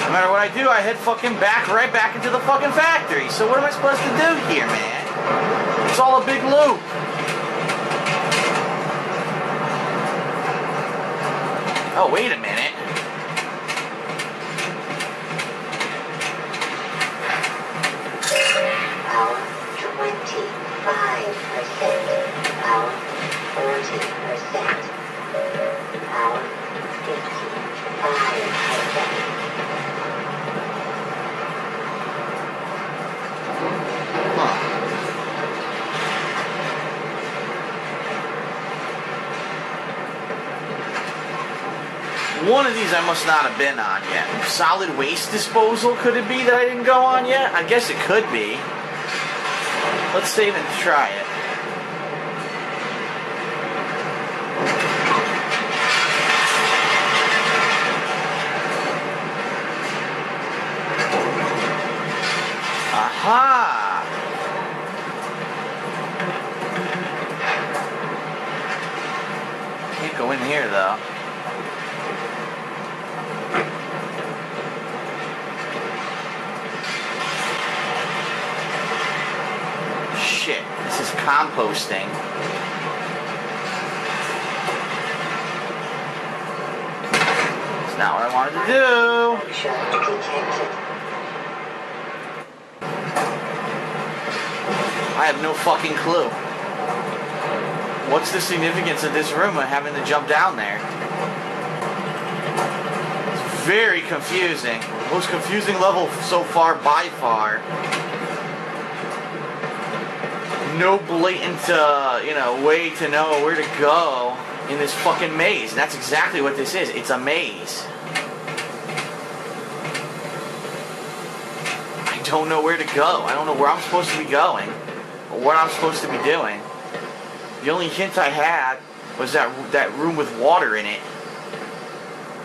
no matter what I do, I head fucking back, right back into the fucking factory. So what am I supposed to do here, man? It's all a big loop. Oh, wait a minute. One of these I must not have been on yet. Solid waste disposal, could it be that I didn't go on yet? I guess it could be. Let's save and try it. Aha! Can't go in here though. Composting. It's not what I wanted to do. I have no fucking clue. What's the significance of this room and having to jump down there? It's very confusing. Most confusing level so far by far. No blatant, uh, you know, way to know where to go in this fucking maze. And that's exactly what this is. It's a maze. I don't know where to go. I don't know where I'm supposed to be going or what I'm supposed to be doing. The only hint I had was that that room with water in it.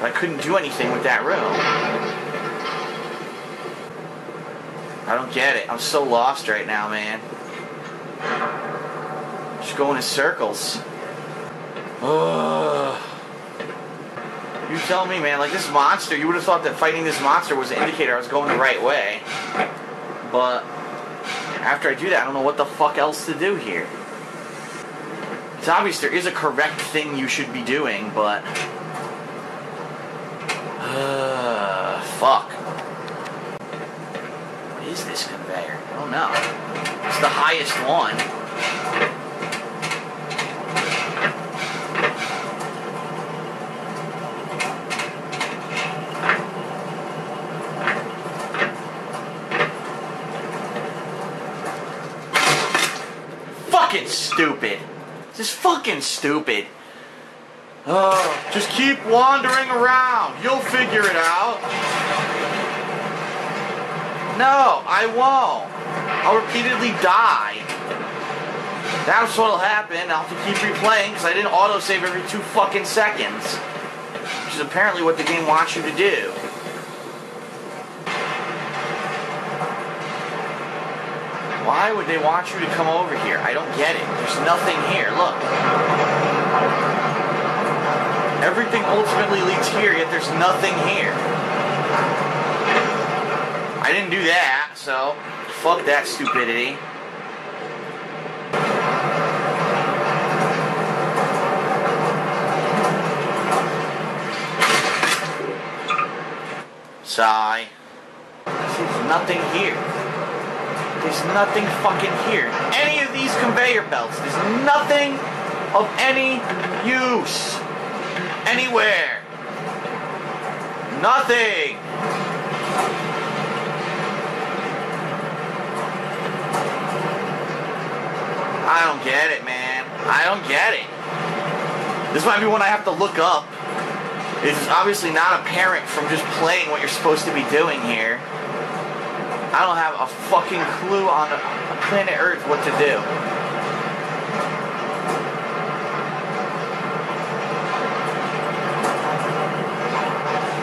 But I couldn't do anything with that room. I don't get it. I'm so lost right now, man. Just going in circles. Ugh. You tell me, man, like this monster, you would have thought that fighting this monster was an indicator I was going the right way. But after I do that, I don't know what the fuck else to do here. It's obvious there is a correct thing you should be doing, but... Uh, fuck. What is this conveyor? I don't know. It's the highest one. Fucking stupid. This is fucking stupid. Oh, just keep wandering around. You'll figure it out. No, I won't. I'll repeatedly die. That's what'll happen. I'll have to keep replaying because I didn't autosave every two fucking seconds. Which is apparently what the game wants you to do. Why would they want you to come over here? I don't get it. There's nothing here. Look. Everything ultimately leads here, yet there's nothing here. I didn't do that, so... Fuck that stupidity. Sigh. There's nothing here. There's nothing fucking here. Any of these conveyor belts, there's nothing of any use. Anywhere. Nothing. I don't get it, man. I don't get it. This might be one I have to look up. It's obviously not apparent from just playing what you're supposed to be doing here. I don't have a fucking clue on planet Earth what to do.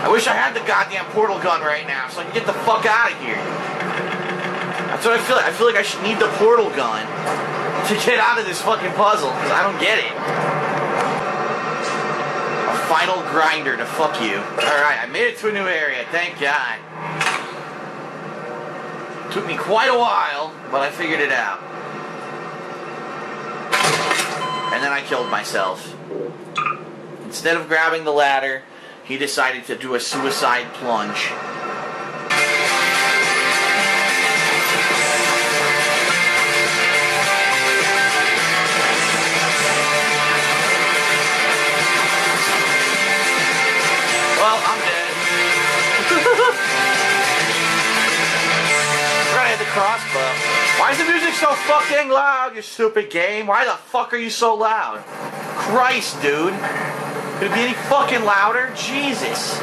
I wish I had the goddamn portal gun right now so I can get the fuck out of here. That's what I feel like. I feel like I should need the portal gun to get out of this fucking puzzle, because I don't get it. Final grinder to fuck you. Alright, I made it to a new area, thank God. Took me quite a while, but I figured it out. And then I killed myself. Instead of grabbing the ladder, he decided to do a suicide plunge. Well, I'm dead. Right at the crossbow. Why is the music so fucking loud, you stupid game? Why the fuck are you so loud? Christ, dude. Could it be any fucking louder? Jesus.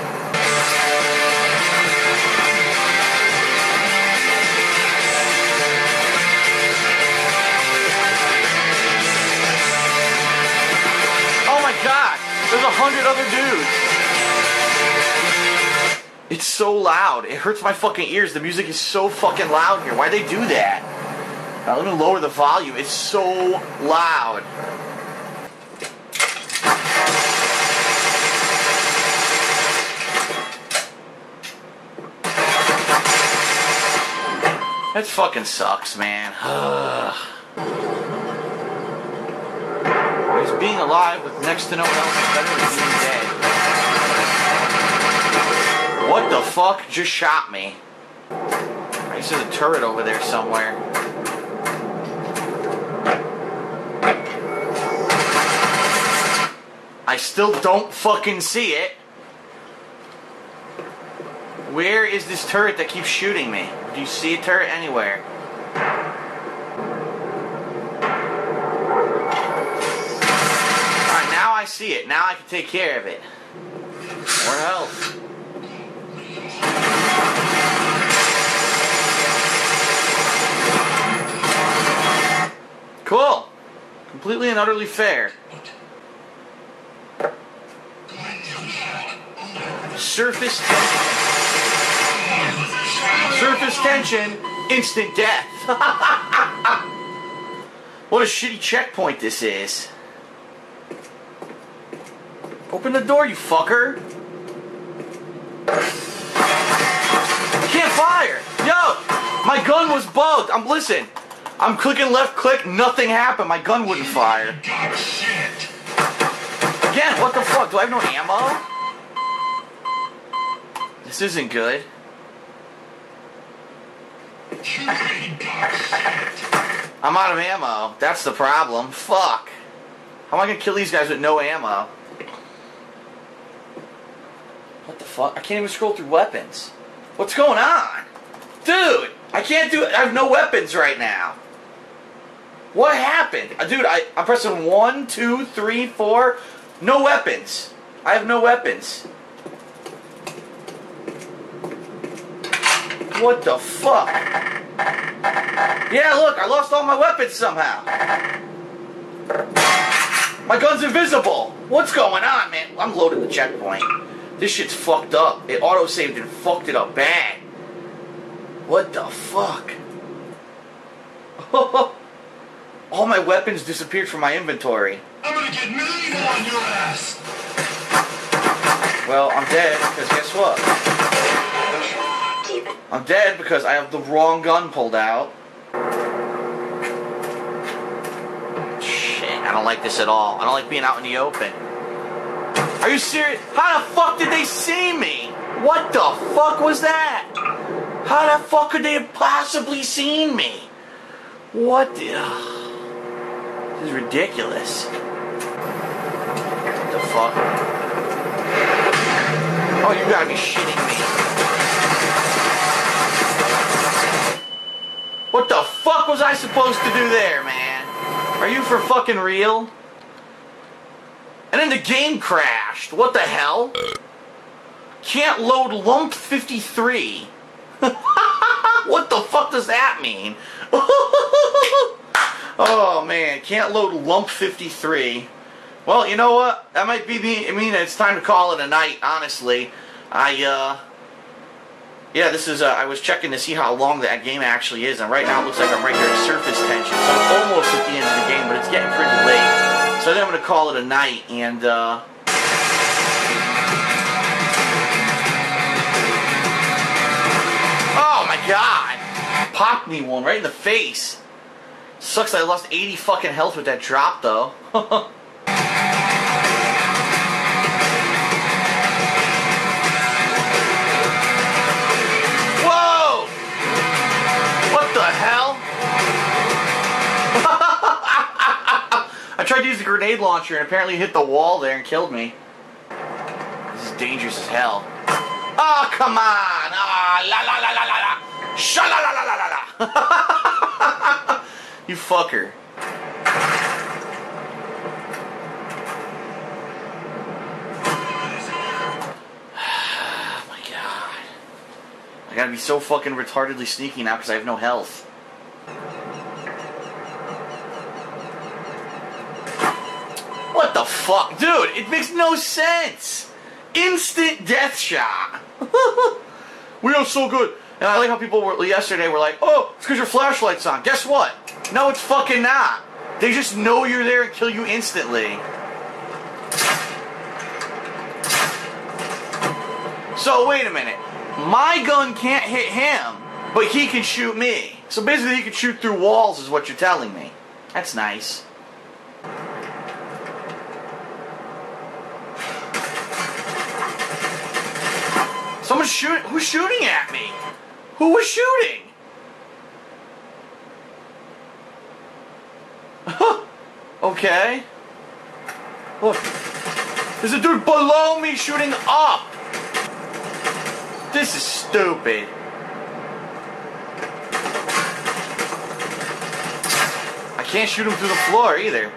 Oh my God. There's a hundred other dudes. It's so loud. It hurts my fucking ears. The music is so fucking loud here. Why'd they do that? Now, let me lower the volume. It's so loud. That fucking sucks, man. Because being alive with next to no one else is better than being dead. What the fuck just shot me? I see the turret over there somewhere. I still don't fucking see it. Where is this turret that keeps shooting me? Do you see a turret anywhere? Alright, now I see it. Now I can take care of it. More health. Cool. Completely and utterly fair. Surface tension. Surface tension, instant death. What a shitty checkpoint this is. Open the door, you fucker. You can't fire. Yo, my gun was bugged. I'm listening. I'm clicking left click, nothing happened, my gun wouldn't fire. Again, what the fuck, do I have no ammo? This isn't good. I'm out of ammo, that's the problem, fuck. How am I gonna kill these guys with no ammo? What the fuck, I can't even scroll through weapons. What's going on? Dude, I can't do it, I have no weapons right now. What happened? Dude, I, I'm pressing one, two, three, four. No weapons. I have no weapons. What the fuck? Yeah, look, I lost all my weapons somehow. My gun's invisible. What's going on, man? I'm loading the checkpoint. This shit's fucked up. It auto-saved and fucked it up bad. What the fuck? All my weapons disappeared from my inventory. I'm gonna get million on your ass. Well, I'm dead because guess what? Keep it. I'm dead because I have the wrong gun pulled out. Shit, I don't like this at all. I don't like being out in the open. Are you serious? How the fuck did they see me? What the fuck was that? How the fuck could they have possibly seen me? What the... Uh, this is ridiculous. What the fuck? Oh, you gotta be shitting me. What the fuck was I supposed to do there, man? Are you for fucking real? And then the game crashed. What the hell? Can't load lump fifty-three. What the fuck does that mean? Oh man, can't load lump fifty-three. Well, you know what? That might be me. I mean, it's time to call it a night. Honestly, I uh, yeah, this is. Uh, I was checking to see how long that game actually is, and right now it looks like I'm right here at Surface Tension, so I'm almost at the end of the game, but it's getting pretty late. So I think I'm gonna call it a night, and uh. God, popped me one right in the face. Sucks that I lost eighty fucking health with that drop though. Whoa! What the hell? I tried to use the grenade launcher and apparently hit the wall there and killed me. This is dangerous as hell. Oh, come on! Ah, la la la la la la! Sha la la la la la la! You fucker. Oh my god. I gotta be so fucking retardedly sneaky now because I have no health. What the fuck? Dude, it makes no sense! Instant death shot! We are so good! And I like how people were, yesterday were like, oh, it's because your flashlight's on. Guess what? No, it's fucking not. They just know you're there and kill you instantly. So, wait a minute. My gun can't hit him, but he can shoot me. So basically he can shoot through walls is what you're telling me. That's nice. Someone's shooting. Who's shooting at me? Who was shooting? Huh. Okay. Look. There's a dude below me shooting up. This is stupid. I can't shoot him through the floor either.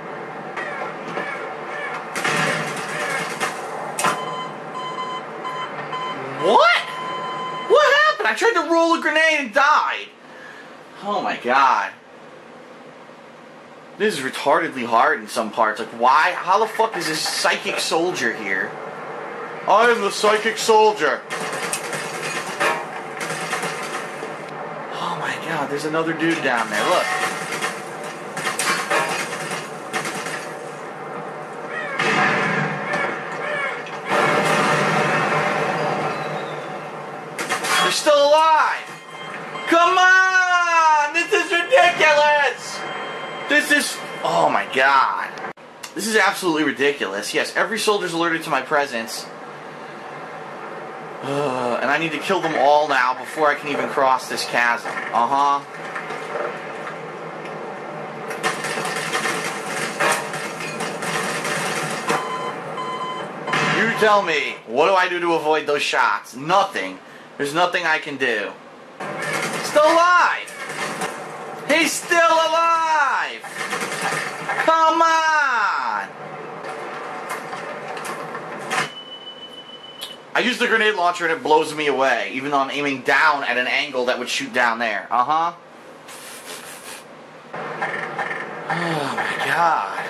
What? I tried to roll a grenade and died. Oh my god. This is retardedly hard in some parts. Like, why? How the fuck is this psychic soldier here? I am the psychic soldier. Oh my god, there's another dude down there. Look. Still alive! Come on! This is ridiculous! This is... Oh my god. This is absolutely ridiculous. Yes, every soldier's alerted to my presence. Ugh, and I need to kill them all now before I can even cross this chasm. Uh-huh. You tell me, what do I do to avoid those shots? Nothing. There's nothing I can do. Still alive! He's still alive! Come on! I use the grenade launcher and it blows me away, even though I'm aiming down at an angle that would shoot down there. Uh-huh. Oh my god.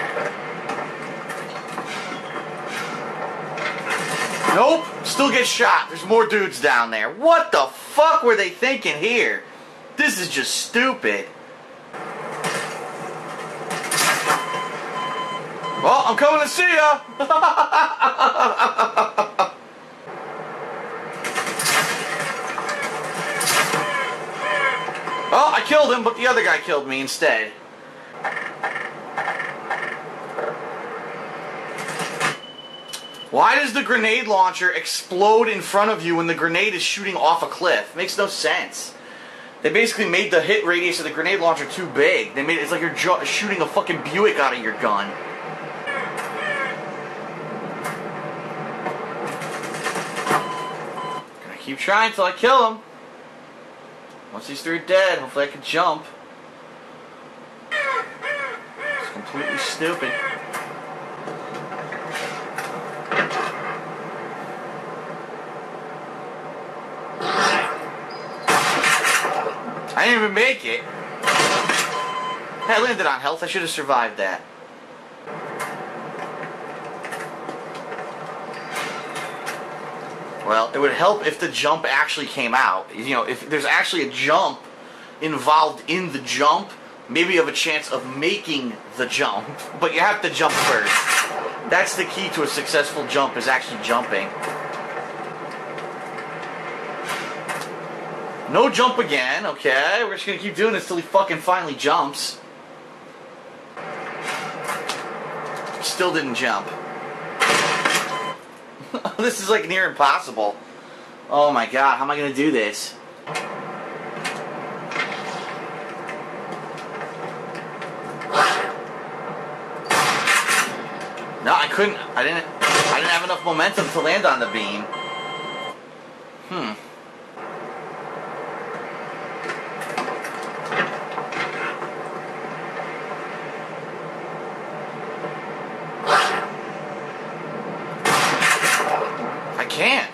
Nope, still get shot. There's more dudes down there. What the fuck were they thinking here? This is just stupid. Well, I'm coming to see ya. Well, I killed him, but the other guy killed me instead. Why does the grenade launcher explode in front of you when the grenade is shooting off a cliff? It makes no sense. They basically made the hit radius of the grenade launcher too big. They made it, it's like you're jo shooting a fucking Buick out of your gun. Gonna keep trying till I kill him. Once these three are dead, hopefully I can jump. It's completely stupid. I didn't even make it. I landed on health. I should have survived that. Well, it would help if the jump actually came out. You know, if there's actually a jump involved in the jump, maybe you have a chance of making the jump. But you have to jump first. That's the key to a successful jump, is actually jumping. No jump again, okay. We're just gonna keep doing this till he fucking finally jumps. Still didn't jump. This is like near impossible. Oh my god, how am I gonna do this? No, I couldn't. I didn't. I didn't have enough momentum to land on the beam. Hmm. Can't.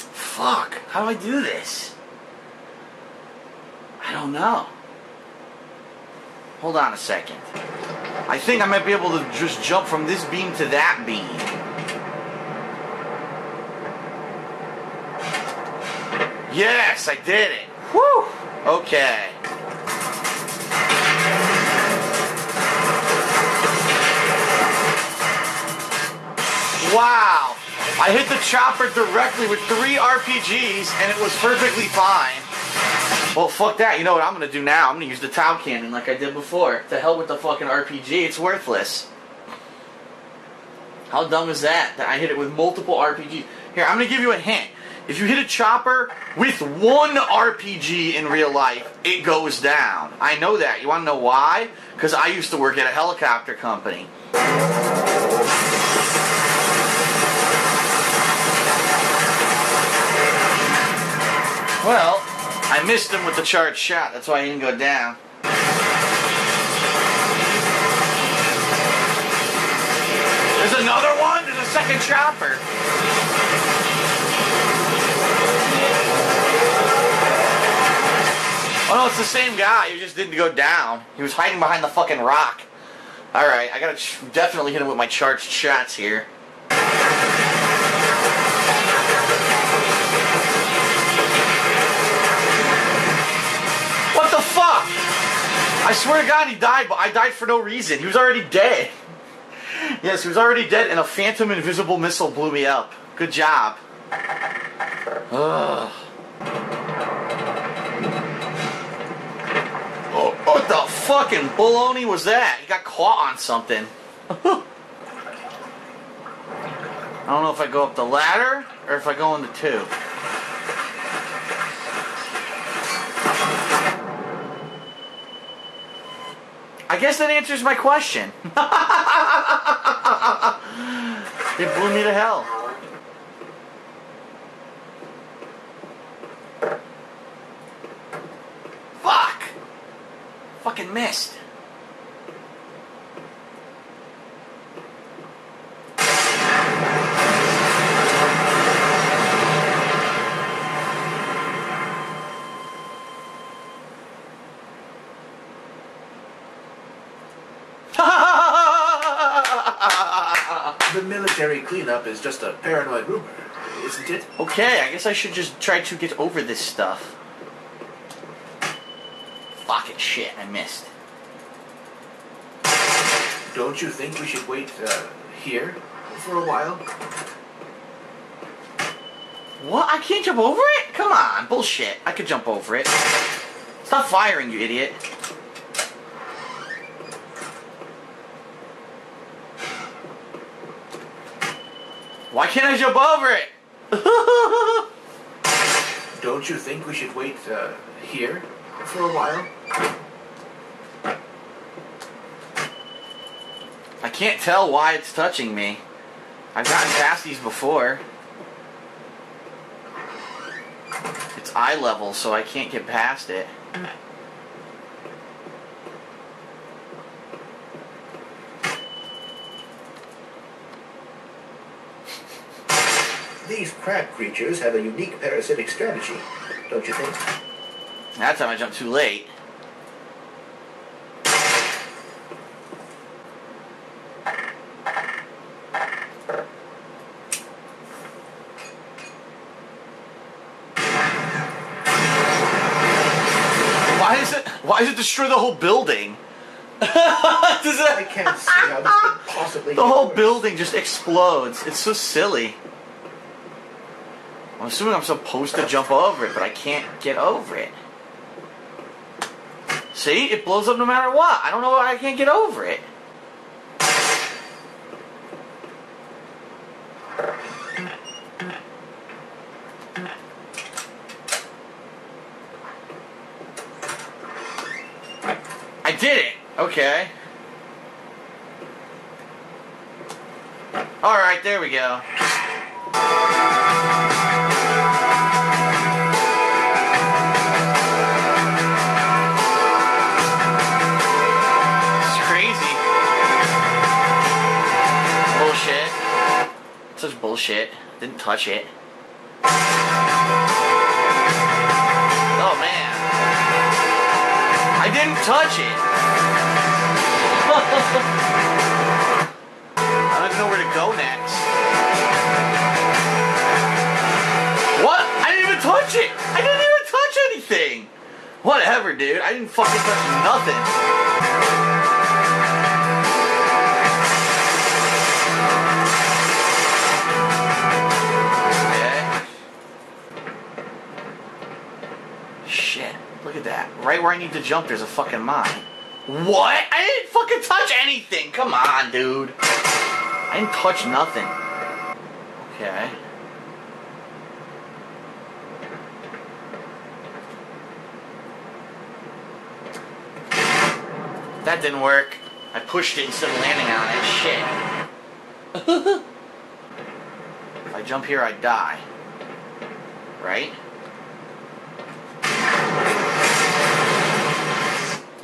Fuck. How do I do this? I don't know. Hold on a second. I think I might be able to just jump from this beam to that beam. Yes, I did it. Whew. Okay. Wow, I hit the chopper directly with three R P Gs and it was perfectly fine. Well, fuck that. You know what I'm going to do now? I'm going to use the Tau Cannon like I did before. To hell with the fucking R P G. It's worthless. How dumb is that? That I hit it with multiple R P Gs. Here, I'm going to give you a hint. If you hit a chopper with one R P G in real life, it goes down. I know that. You want to know why? Because I used to work at a helicopter company. Well, I missed him with the charged shot. That's why he didn't go down. There's another one? There's a second chopper. Oh no, it's the same guy. He just didn't go down. He was hiding behind the fucking rock. Alright, I gotta definitely hit him with my charged shots here. I swear to God, he died, but I died for no reason. He was already dead. Yes, he was already dead, and a phantom invisible missile blew me up. Good job. Ugh. Oh, what the fucking baloney was that? He got caught on something. I don't know if I go up the ladder, or if I go in the tube. I guess that answers my question. It blew me to hell. Fuck! Fucking missed. Cleanup is just a paranoid rumor, isn't it? Okay, I guess I should just try to get over this stuff. Fucking shit, I missed. Don't you think we should wait uh, here for a while? What? I can't jump over it? Come on, bullshit. I could jump over it. Stop firing, you idiot. Why can't I jump over it? Don't you think we should wait uh, here for a while? I can't tell why it's touching me. I've gotten past these before. It's eye level, so I can't get past it. These crab creatures have a unique parasitic strategy, don't you think? That time I jumped too late. Why is it? Why does it destroy the whole building? Does it, I can't see how this could possibly. The whole worse. building just explodes. It's so silly. I'm assuming I'm supposed to jump over it, but I can't get over it. See? It blows up no matter what. I don't know why I can't get over it. I did it! Okay. Alright, there we go. Such bullshit. Didn't touch it. Oh man. I didn't touch it. I don't even know where to go next. What? I didn't even touch it! I didn't even touch anything! Whatever, dude. I didn't fucking touch nothing. Look at that. Right where I need to jump, there's a fucking mine. What? I didn't fucking touch anything! Come on, dude. I didn't touch nothing. Okay. That didn't work. I pushed it instead of landing on it. Shit. If I jump here, I die. Right?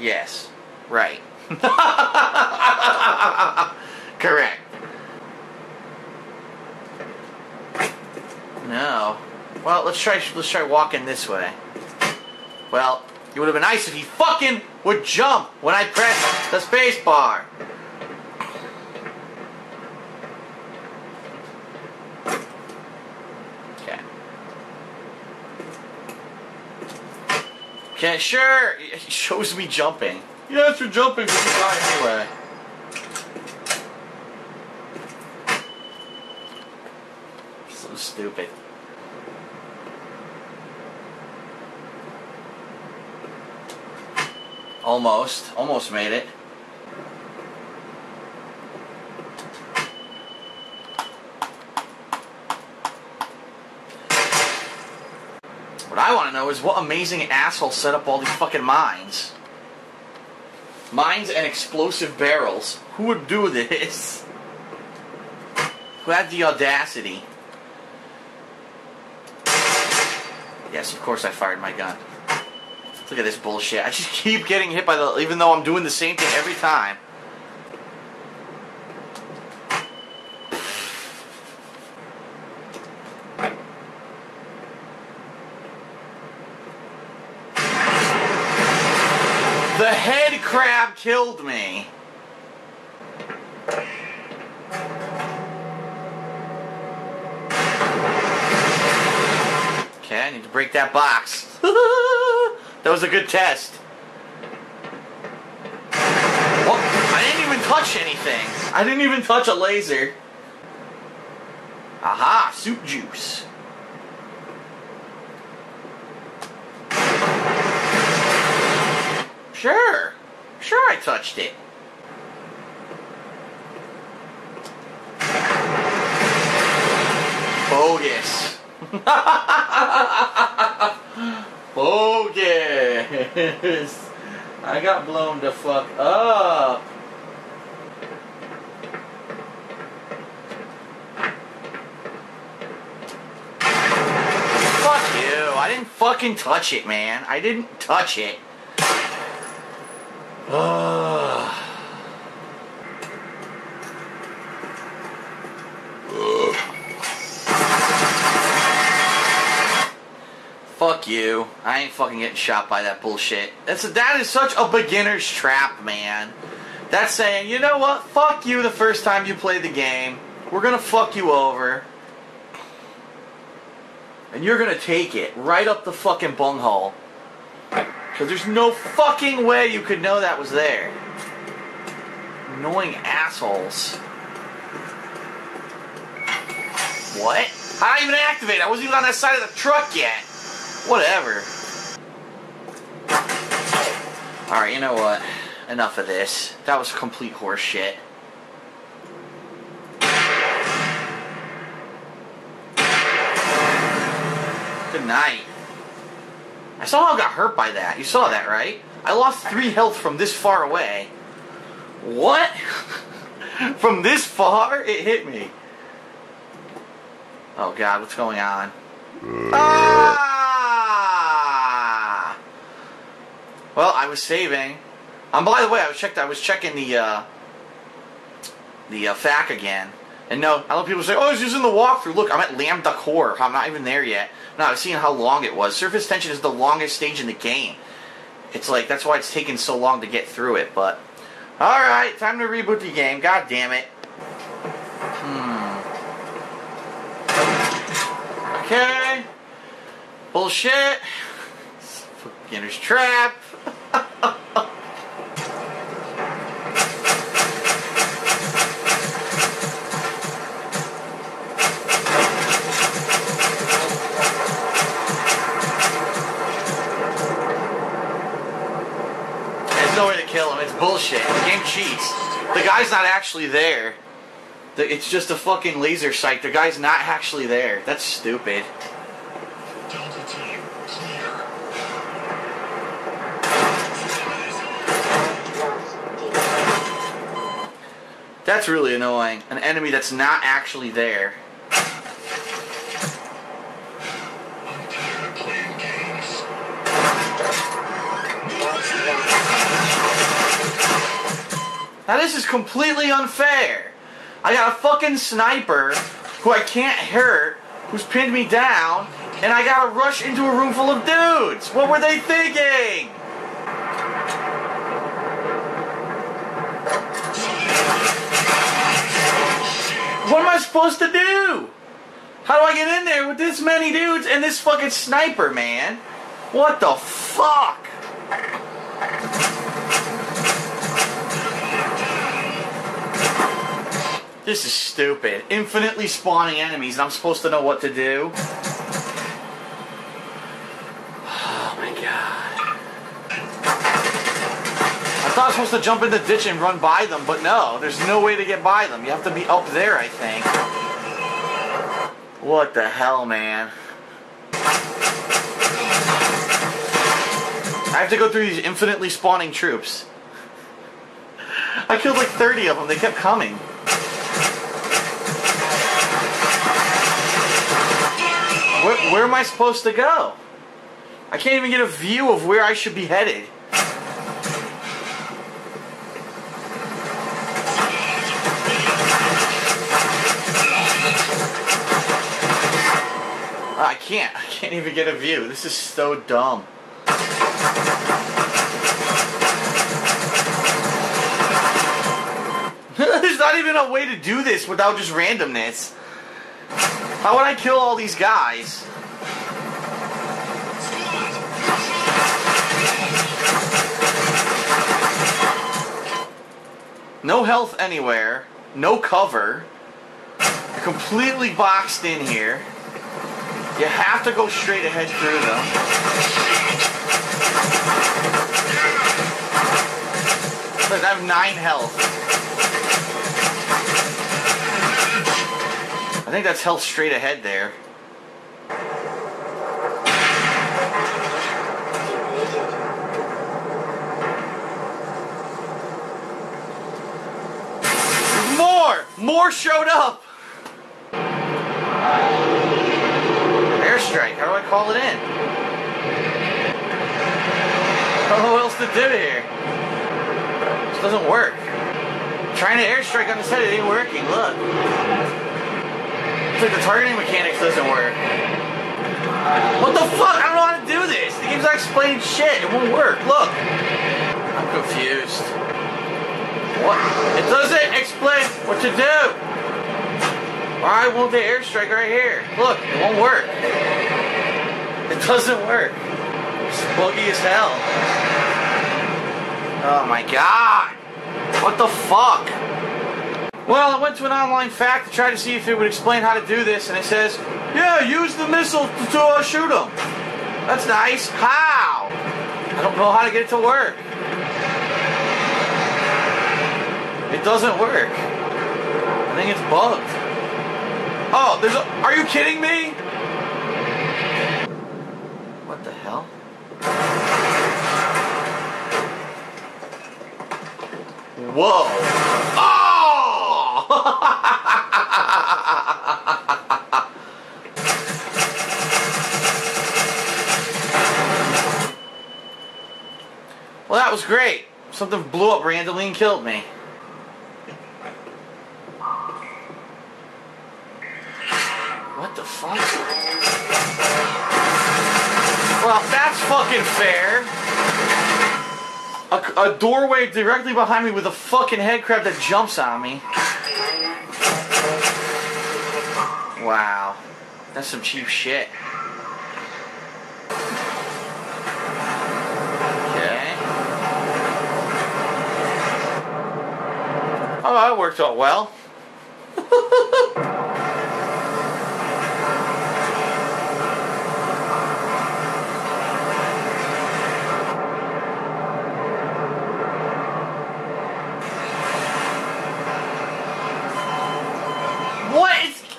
Yes. Right. Correct. No. Well, let's try let's try walking this way. Well, it would have been nice if he fucking would jump when I press the space bar. Okay, sure, it shows me jumping. Yes, you're jumping, but you die anyway. So stupid. Almost. Almost made it. What I want to know is what amazing asshole set up all these fucking mines. Mines and explosive barrels. Who would do this? Who had the audacity? Yes, of course I fired my gun. Look at this bullshit. I just keep getting hit by the... even though I'm doing the same thing every time. The head crab killed me. Okay, I need to break that box. That was a good test. Well, I didn't even touch anything. I didn't even touch a laser. Aha, soup juice. Sure. Sure I touched it. Bogus. Bogus. I got blown the fuck up. Fuck you. I didn't fucking touch it, man. I didn't touch it. Ugh. Fuck you. I ain't fucking getting shot by that bullshit. That's a, that is such a beginner's trap, man. That's saying, you know what? Fuck you the first time you play the game. We're gonna fuck you over. And you're gonna take it right up the fucking bunghole. Because there's no fucking way you could know that was there. Annoying assholes. What? I didn't even activate. I wasn't even on that side of the truck yet. Whatever. Alright, you know what? Enough of this. That was complete horse shit. Good night. I somehow got hurt by that. You saw that, right? I lost three health from this far away. What? From this far? It hit me. Oh god, what's going on? Ah! Well, I was saving. Um, by the way, I was checked. I was checking the uh, the uh, F A Q again, and no, I let people say, "Oh, I was using the walkthrough." Look, I'm at Lambda Core. I'm not even there yet. No, I was seeing how long it was. Surface Tension is the longest stage in the game. It's like that's why it's taking so long to get through it. But all right, time to reboot the game. God damn it. Hmm. Okay. Bullshit. Beginner's trap. There's no way to kill him. It's bullshit. The game cheats. The guy's not actually there. The, it's just a fucking laser sight. The guy's not actually there. That's stupid. That's really annoying. An enemy that's not actually there. Now this is completely unfair. I got a fucking sniper who I can't hurt, who's pinned me down, and I gotta rush into a room full of dudes. What were they thinking? What am I supposed to do? How do I get in there with this many dudes and this fucking sniper, man? What the fuck? This is stupid. Infinitely spawning enemies and I'm supposed to know what to do? Oh my god. I thought I was supposed to jump in the ditch and run by them, but no. There's no way to get by them. You have to be up there, I think. What the hell, man? I have to go through these infinitely spawning troops. I killed like thirty of them. They kept coming. Where, where am I supposed to go? I can't even get a view of where I should be headed. Oh, I can't. I can't even get a view. This is so dumb. There's not even a way to do this without just randomness. How would I kill all these guys? No health anywhere. No cover. You're completely boxed in here. You have to go straight ahead through them. Look, I have nine health. I think that's hell straight ahead there. More! More showed up! Airstrike, how do I call it in? I don't know what else to do here. This doesn't work. I'm trying to airstrike on the set, it ain't working, look. It's like the targeting mechanics doesn't work. What the fuck? I don't know how to do this! The game's not explaining shit, it won't work, look! I'm confused. What? It doesn't explain what to do! Why won't the airstrike right here? Look, it won't work. It doesn't work. It's buggy as hell. Oh my god! What the fuck? Well, I went to an online fact to try to see if it would explain how to do this, and it says, yeah, use the missile to, to uh, shoot them. That's nice. How? I don't know how to get it to work. It doesn't work. I think it's bugged. Oh, there's a... Are you kidding me? What the hell? Whoa. Oh! Well, that was great. Something blew up randomly and killed me. Fuck. Well, that's fucking fair. A, a doorway directly behind me with a fucking headcrab that jumps on me. Wow. That's some cheap shit. Okay. Oh, that worked out well.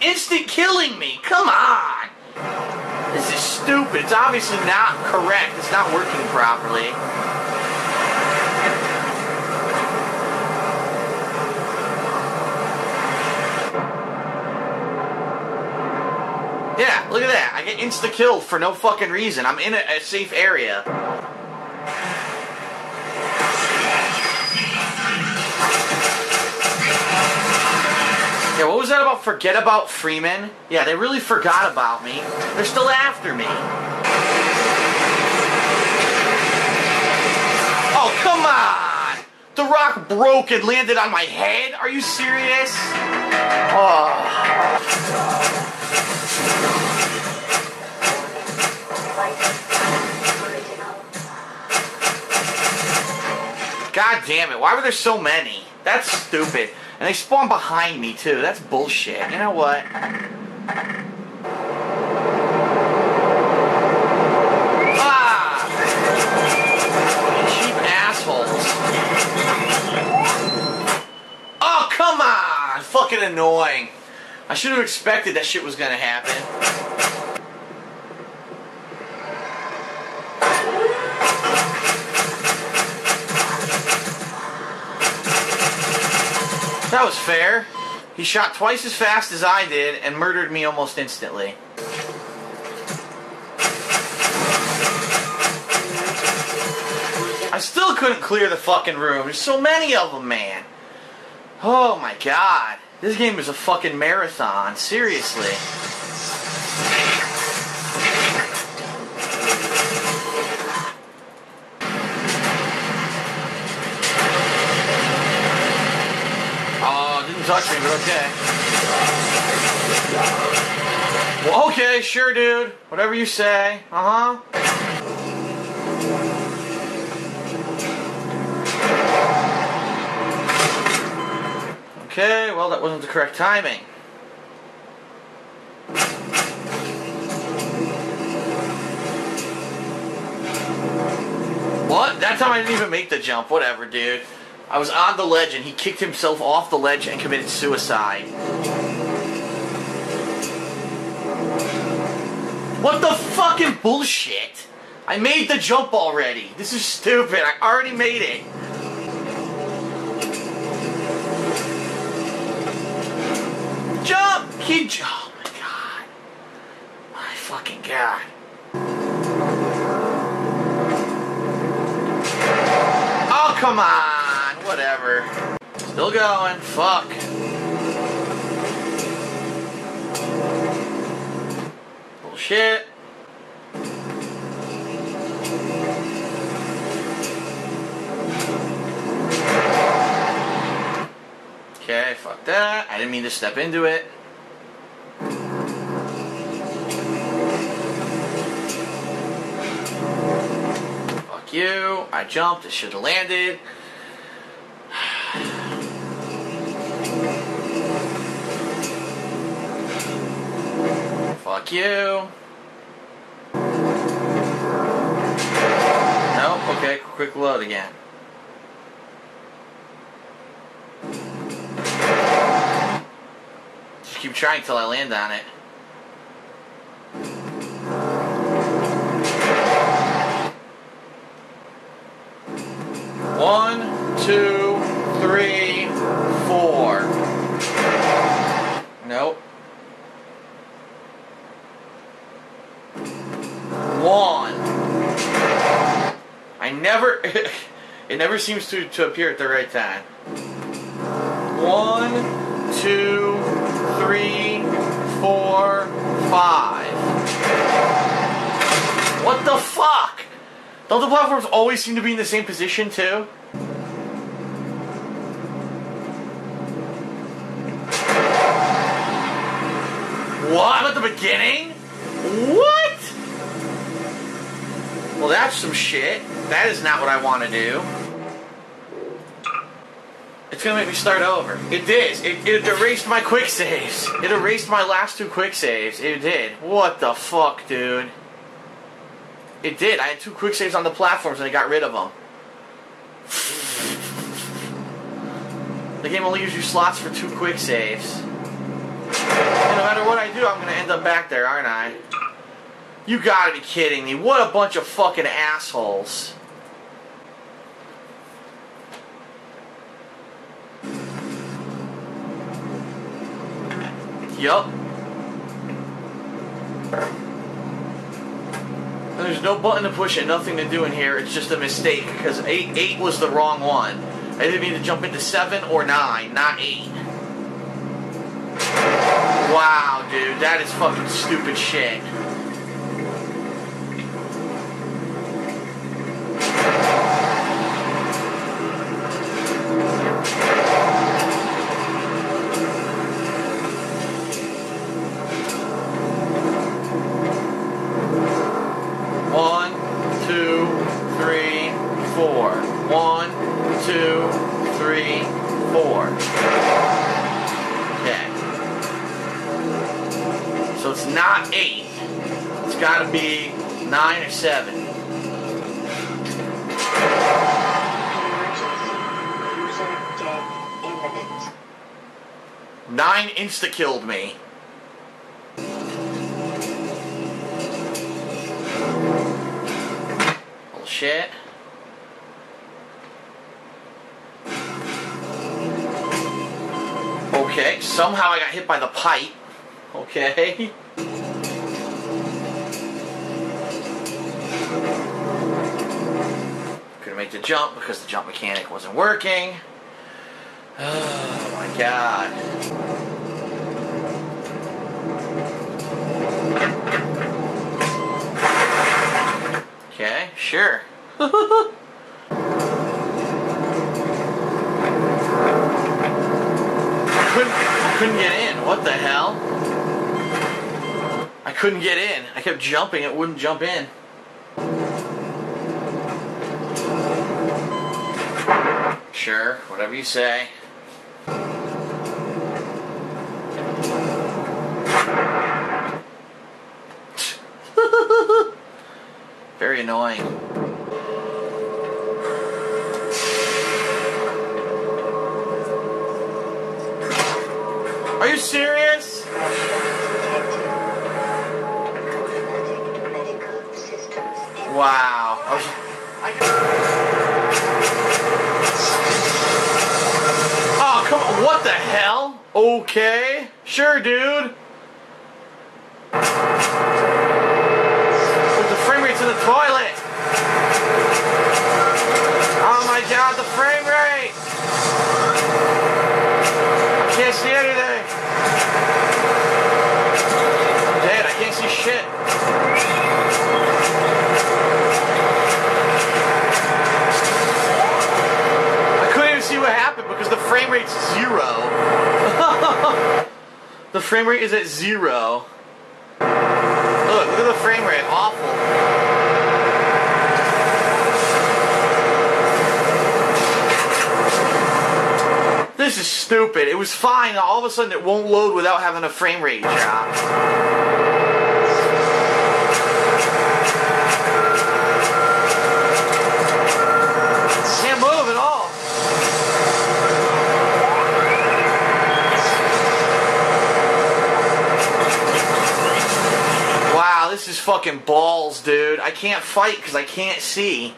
Instant killing me. Come on. This is stupid. It's obviously not correct. It's not working properly. Yeah, look at that. I get insta-killed for no fucking reason. I'm in a, a safe area. Yeah, what was that about forget about Freeman? Yeah, they really forgot about me. They're still after me. Oh, come on! The rock broke and landed on my head? Are you serious? Oh. God damn it, why were there so many? That's stupid. And they spawn behind me, too. That's bullshit. You know what? Ah! Cheap assholes. Oh, come on! Fucking annoying. I should have expected that shit was gonna happen. That was fair. He shot twice as fast as I did and murdered me almost instantly. I still couldn't clear the fucking room. There's so many of them, man. Oh my god. This game is a fucking marathon. Seriously. Touch me, but okay. Well, okay, sure, dude. Whatever you say. Uh huh. Okay, well, that wasn't the correct timing. What? That time I didn't even make the jump. Whatever, dude. I was on the ledge and he kicked himself off the ledge and committed suicide. What the fucking bullshit? I made the jump already. This is stupid. I already made it. Jump! Keep jump. Oh my god. My fucking god. Oh, come on. Whatever. Still going. Fuck. Bullshit. Okay, fuck that. I didn't mean to step into it. Fuck you. I jumped. It should have landed. Fuck you. Nope. Okay, quick load again. Keep trying till I land on it. One, two, three, four. Nope. One. I never... it never seems to, to appear at the right time. One, two... Three, four, five. What the fuck? Don't the platforms always seem to be in the same position too? What? At the beginning? What? Well, that's some shit. That is not what I want to do. It's gonna make me start over. It did. It, it erased my quick saves. It erased my last two quick saves. It did. What the fuck, dude? It did. I had two quick saves on the platforms and it got rid of them. The game only gives you slots for two quick saves. And no matter what I do, I'm gonna end up back there, aren't I? You gotta be kidding me. What a bunch of fucking assholes. Yup. There's no button to push and nothing to do in here. It's just a mistake because eight, eight was the wrong one. I didn't mean to jump into seven or nine, not eight. Wow, dude, that is fucking stupid shit. Seven. Nine insta-killed me. Bullshit. Okay, somehow I got hit by the pipe. Okay. Make the jump because the jump mechanic wasn't working. Oh my god. Okay, sure. I couldn't, I couldn't get in. What the hell? I couldn't get in. I kept jumping. It wouldn't jump in. Sure, whatever you say. Very annoying. Are you serious? Wow. I was... Oh, come on. What the hell? Okay. Sure, dude. With the frame rate's in the toilet. Oh my god, the frame rate. I can't see anything. I'm dead. I can't see shit. See what happened because the frame rate's zero. The frame rate is at zero. Look, look at the frame rate. Awful. This is stupid. It was fine. All of a sudden it won't load without having a frame rate drop. This is fucking balls, dude. I can't fight because I can't see.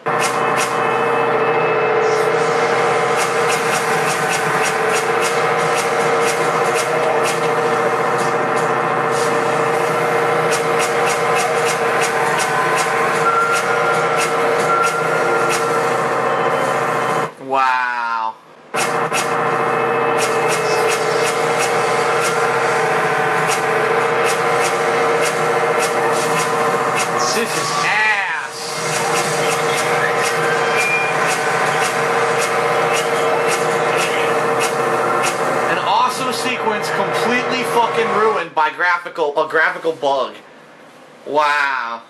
A graphical bug. Wow.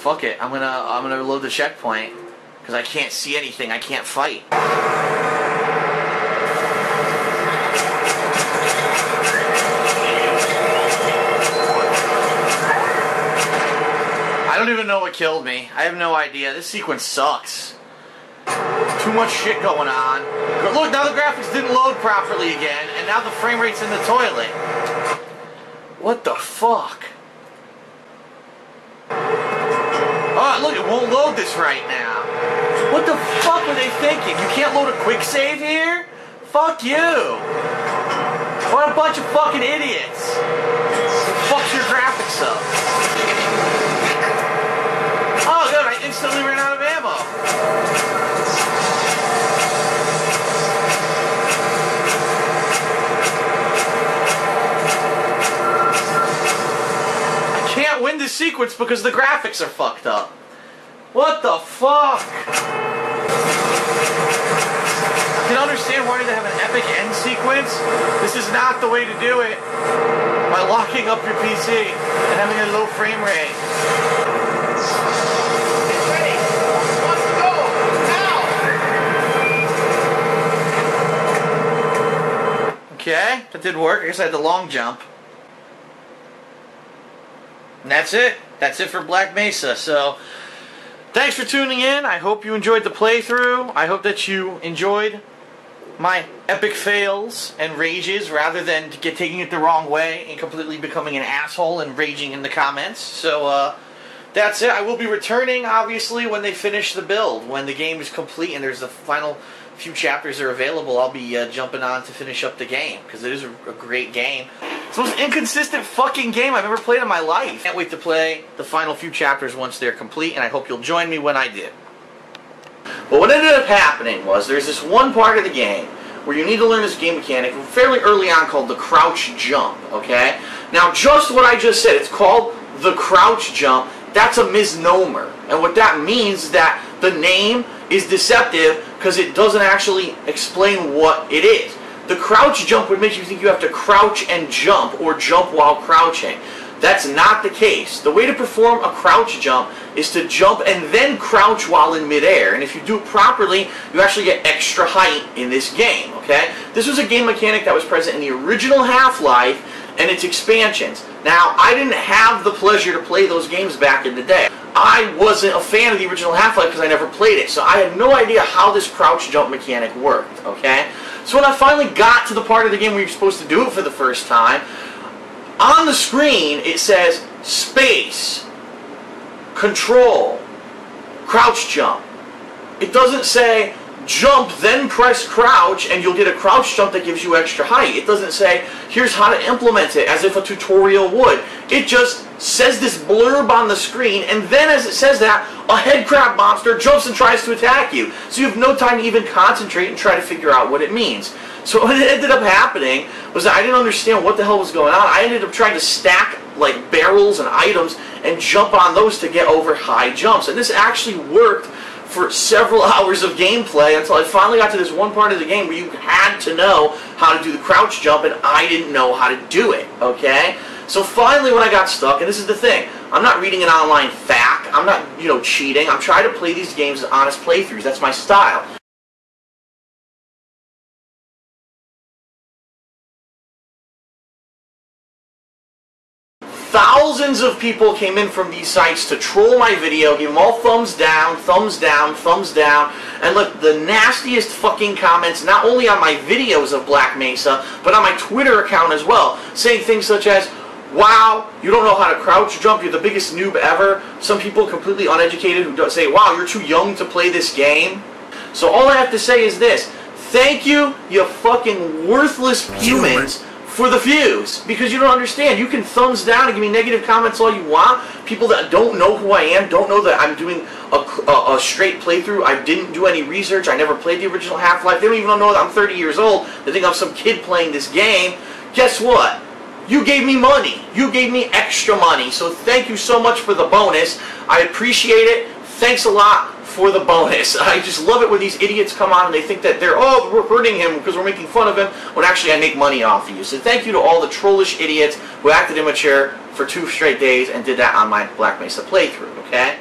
Fuck it. I'm gonna I'm gonna reload the checkpoint because I can't see anything. I can't fight. I don't even know what killed me. I have no idea. This sequence sucks. Too much shit going on. But look, now the graphics didn't load properly again, and now the frame rate's in the toilet. What the fuck? Oh, look, it won't load this right now. What the fuck were they thinking? You can't load a quick save here? Fuck you. What a bunch of fucking idiots. Fuck your graphics up. Oh, good, I instantly ran out of ammo. Win this sequence because the graphics are fucked up. What the fuck? I can understand why they have an epic end sequence. This is not the way to do it. By locking up your P C and having a low frame rate. Get ready. Let's go. Now. Okay, that did work. I guess I had the long jump. And that's it. That's it for Black Mesa. So, thanks for tuning in. I hope you enjoyed the playthrough. I hope that you enjoyed my epic fails and rages rather than get, taking it the wrong way and completely becoming an asshole and raging in the comments. So, uh, that's it. I will be returning, obviously, when they finish the build. When the game is complete and there's the final few chapters that are available, I'll be uh, jumping on to finish up the game. Because it is a, a great game. It's the most inconsistent fucking game I've ever played in my life. Can't wait to play the final few chapters once they're complete, and I hope you'll join me when I do. But what ended up happening was there's this one part of the game where you need to learn this game mechanic fairly early on called the crouch jump, okay? Now, just what I just said, it's called the crouch jump. That's a misnomer. And what that means is that the name is deceptive because it doesn't actually explain what it is. The crouch jump would make you think you have to crouch and jump, or jump while crouching. That's not the case. The way to perform a crouch jump is to jump and then crouch while in midair. And if you do it properly, you actually get extra height in this game, okay? This was a game mechanic that was present in the original Half-Life and its expansions. Now, I didn't have the pleasure to play those games back in the day. I wasn't a fan of the original Half-Life because I never played it, so I had no idea how this crouch jump mechanic worked, okay? So when I finally got to the part of the game where you're supposed to do it for the first time, on the screen it says space, control, crouch jump. It doesn't say jump, then press crouch, and you'll get a crouch jump that gives you extra height. It doesn't say, here's how to implement it, as if a tutorial would. It just says this blurb on the screen, and then as it says that, a headcrab monster jumps and tries to attack you. So you have no time to even concentrate and try to figure out what it means. So what ended up happening was that I didn't understand what the hell was going on. I ended up trying to stack, like, barrels and items and jump on those to get over high jumps. And this actually worked for several hours of gameplay until I finally got to this one part of the game where you had to know how to do the crouch jump, and I didn't know how to do it, okay? So finally when I got stuck, and this is the thing, I'm not reading an online fact, I'm not, you know, cheating, I'm trying to play these games as honest playthroughs, that's my style. Thousands of people came in from these sites to troll my video, give them all thumbs down, thumbs down, thumbs down, and look, the nastiest fucking comments, not only on my videos of Black Mesa, but on my Twitter account as well, saying things such as, wow, you don't know how to crouch jump, you're the biggest noob ever. Some people completely uneducated who don't say, wow, you're too young to play this game. So all I have to say is this, thank you, you fucking worthless humans, for the views, because you don't understand. You can thumbs down and give me negative comments all you want. People that don't know who I am, don't know that I'm doing a, a, a straight playthrough, I didn't do any research, I never played the original Half-Life, they don't even know that I'm thirty years old, they think I'm some kid playing this game. Guess what? You gave me money. You gave me extra money, so thank you so much for the bonus. I appreciate it. Thanks a lot for the bonus. I just love it when these idiots come on and they think that they're, oh, we're hurting him because we're making fun of him, when actually I make money off of you. So thank you to all the trollish idiots who acted immature for two straight days and did that on my Black Mesa playthrough, okay?